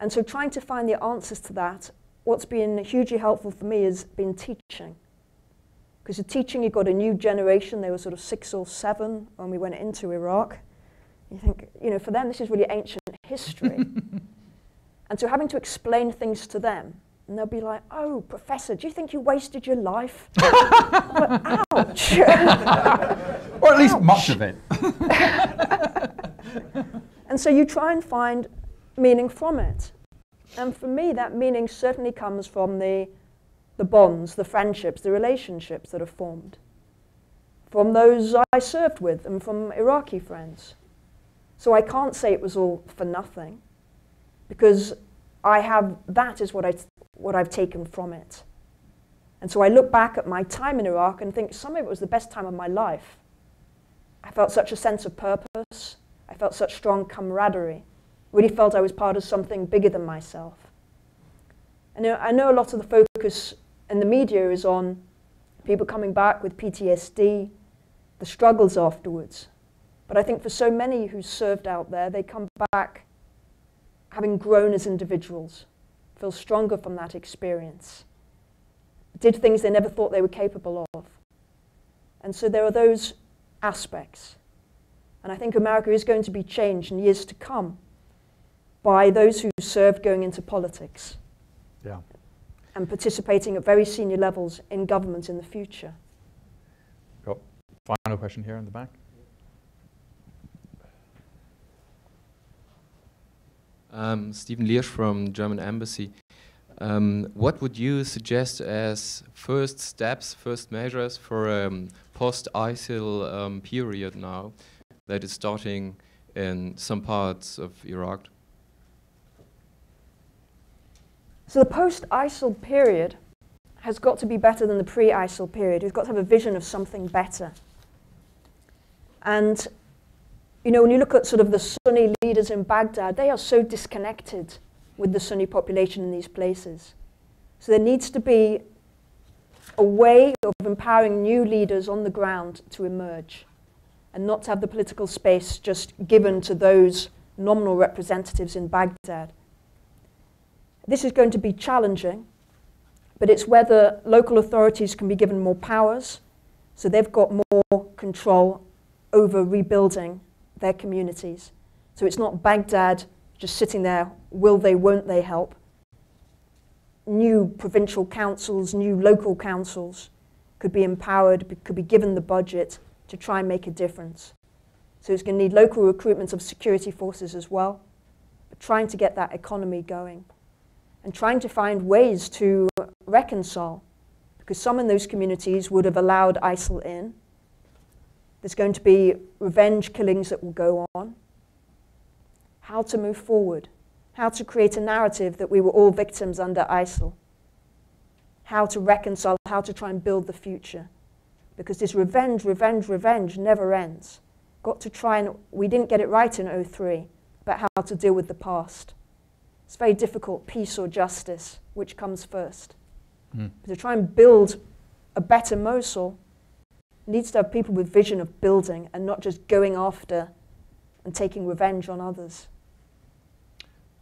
And so trying to find the answers to that what's been hugely helpful for me has been teaching. Because the teaching, you got a new generation. They were sort of 6 or 7 when we went into Iraq. You think, you know, for them, this is really ancient history. And so having to explain things to them, and they'll be like, oh, Professor, do you think you wasted your life? Like, ouch. Or at least ouch. Much of it. And so you try and find meaning from it. And for me, that meaning certainly comes from the bonds, the friendships, the relationships that are formed, from those I served with and from Iraqi friends. So I can't say it was all for nothing, because I have, that is what I've taken from it. And so I look back at my time in Iraq and think some of it was the best time of my life. I felt such a sense of purpose. I felt such strong camaraderie. Really felt I was part of something bigger than myself. And I know a lot of the focus in the media is on people coming back with PTSD, the struggles afterwards. But I think for so many who served out there, they come back having grown as individuals, feel stronger from that experience, did things they never thought they were capable of. And so there are those aspects. And I think America is going to be changed in years to come by those who served going into politics. Yeah. And participating at very senior levels in government in the future. Got final question here in the back. Stephen Liersch from German Embassy. What would you suggest as first steps, first measures for a post-ISIL period now that is starting in some parts of Iraq? So the post-ISIL period has got to be better than the pre-ISIL period. We've got to have a vision of something better. And you know, when you look at sort of the Sunni leaders in Baghdad, they are so disconnected with the Sunni population in these places. So there needs to be a way of empowering new leaders on the ground to emerge and not to have the political space just given to those nominal representatives in Baghdad. This is going to be challenging, but it's whether local authorities can be given more powers so they've got more control over rebuilding their communities. So it's not Baghdad just sitting there, will they, won't they help? New provincial councils, new local councils could be empowered, could be given the budget to try and make a difference. So it's going to need local recruitment of security forces as well, but trying to get that economy going and trying to find ways to reconcile, because some in those communities would have allowed ISIL in. There's going to be revenge killings that will go on. How to move forward. How to create a narrative that we were all victims under ISIL. How to reconcile, how to try and build the future. Because this revenge, revenge, revenge never ends. Got to try and, we didn't get it right in 2003, but how to deal with the past. It's very difficult, peace or justice, which comes first. But to try and build a better Mosul, needs to have people with vision of building and not just going after and taking revenge on others.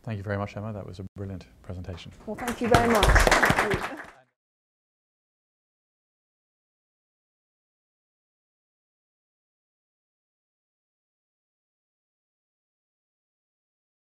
Thank you very much, Emma. That was a brilliant presentation. Well, thank you very much. Thank you.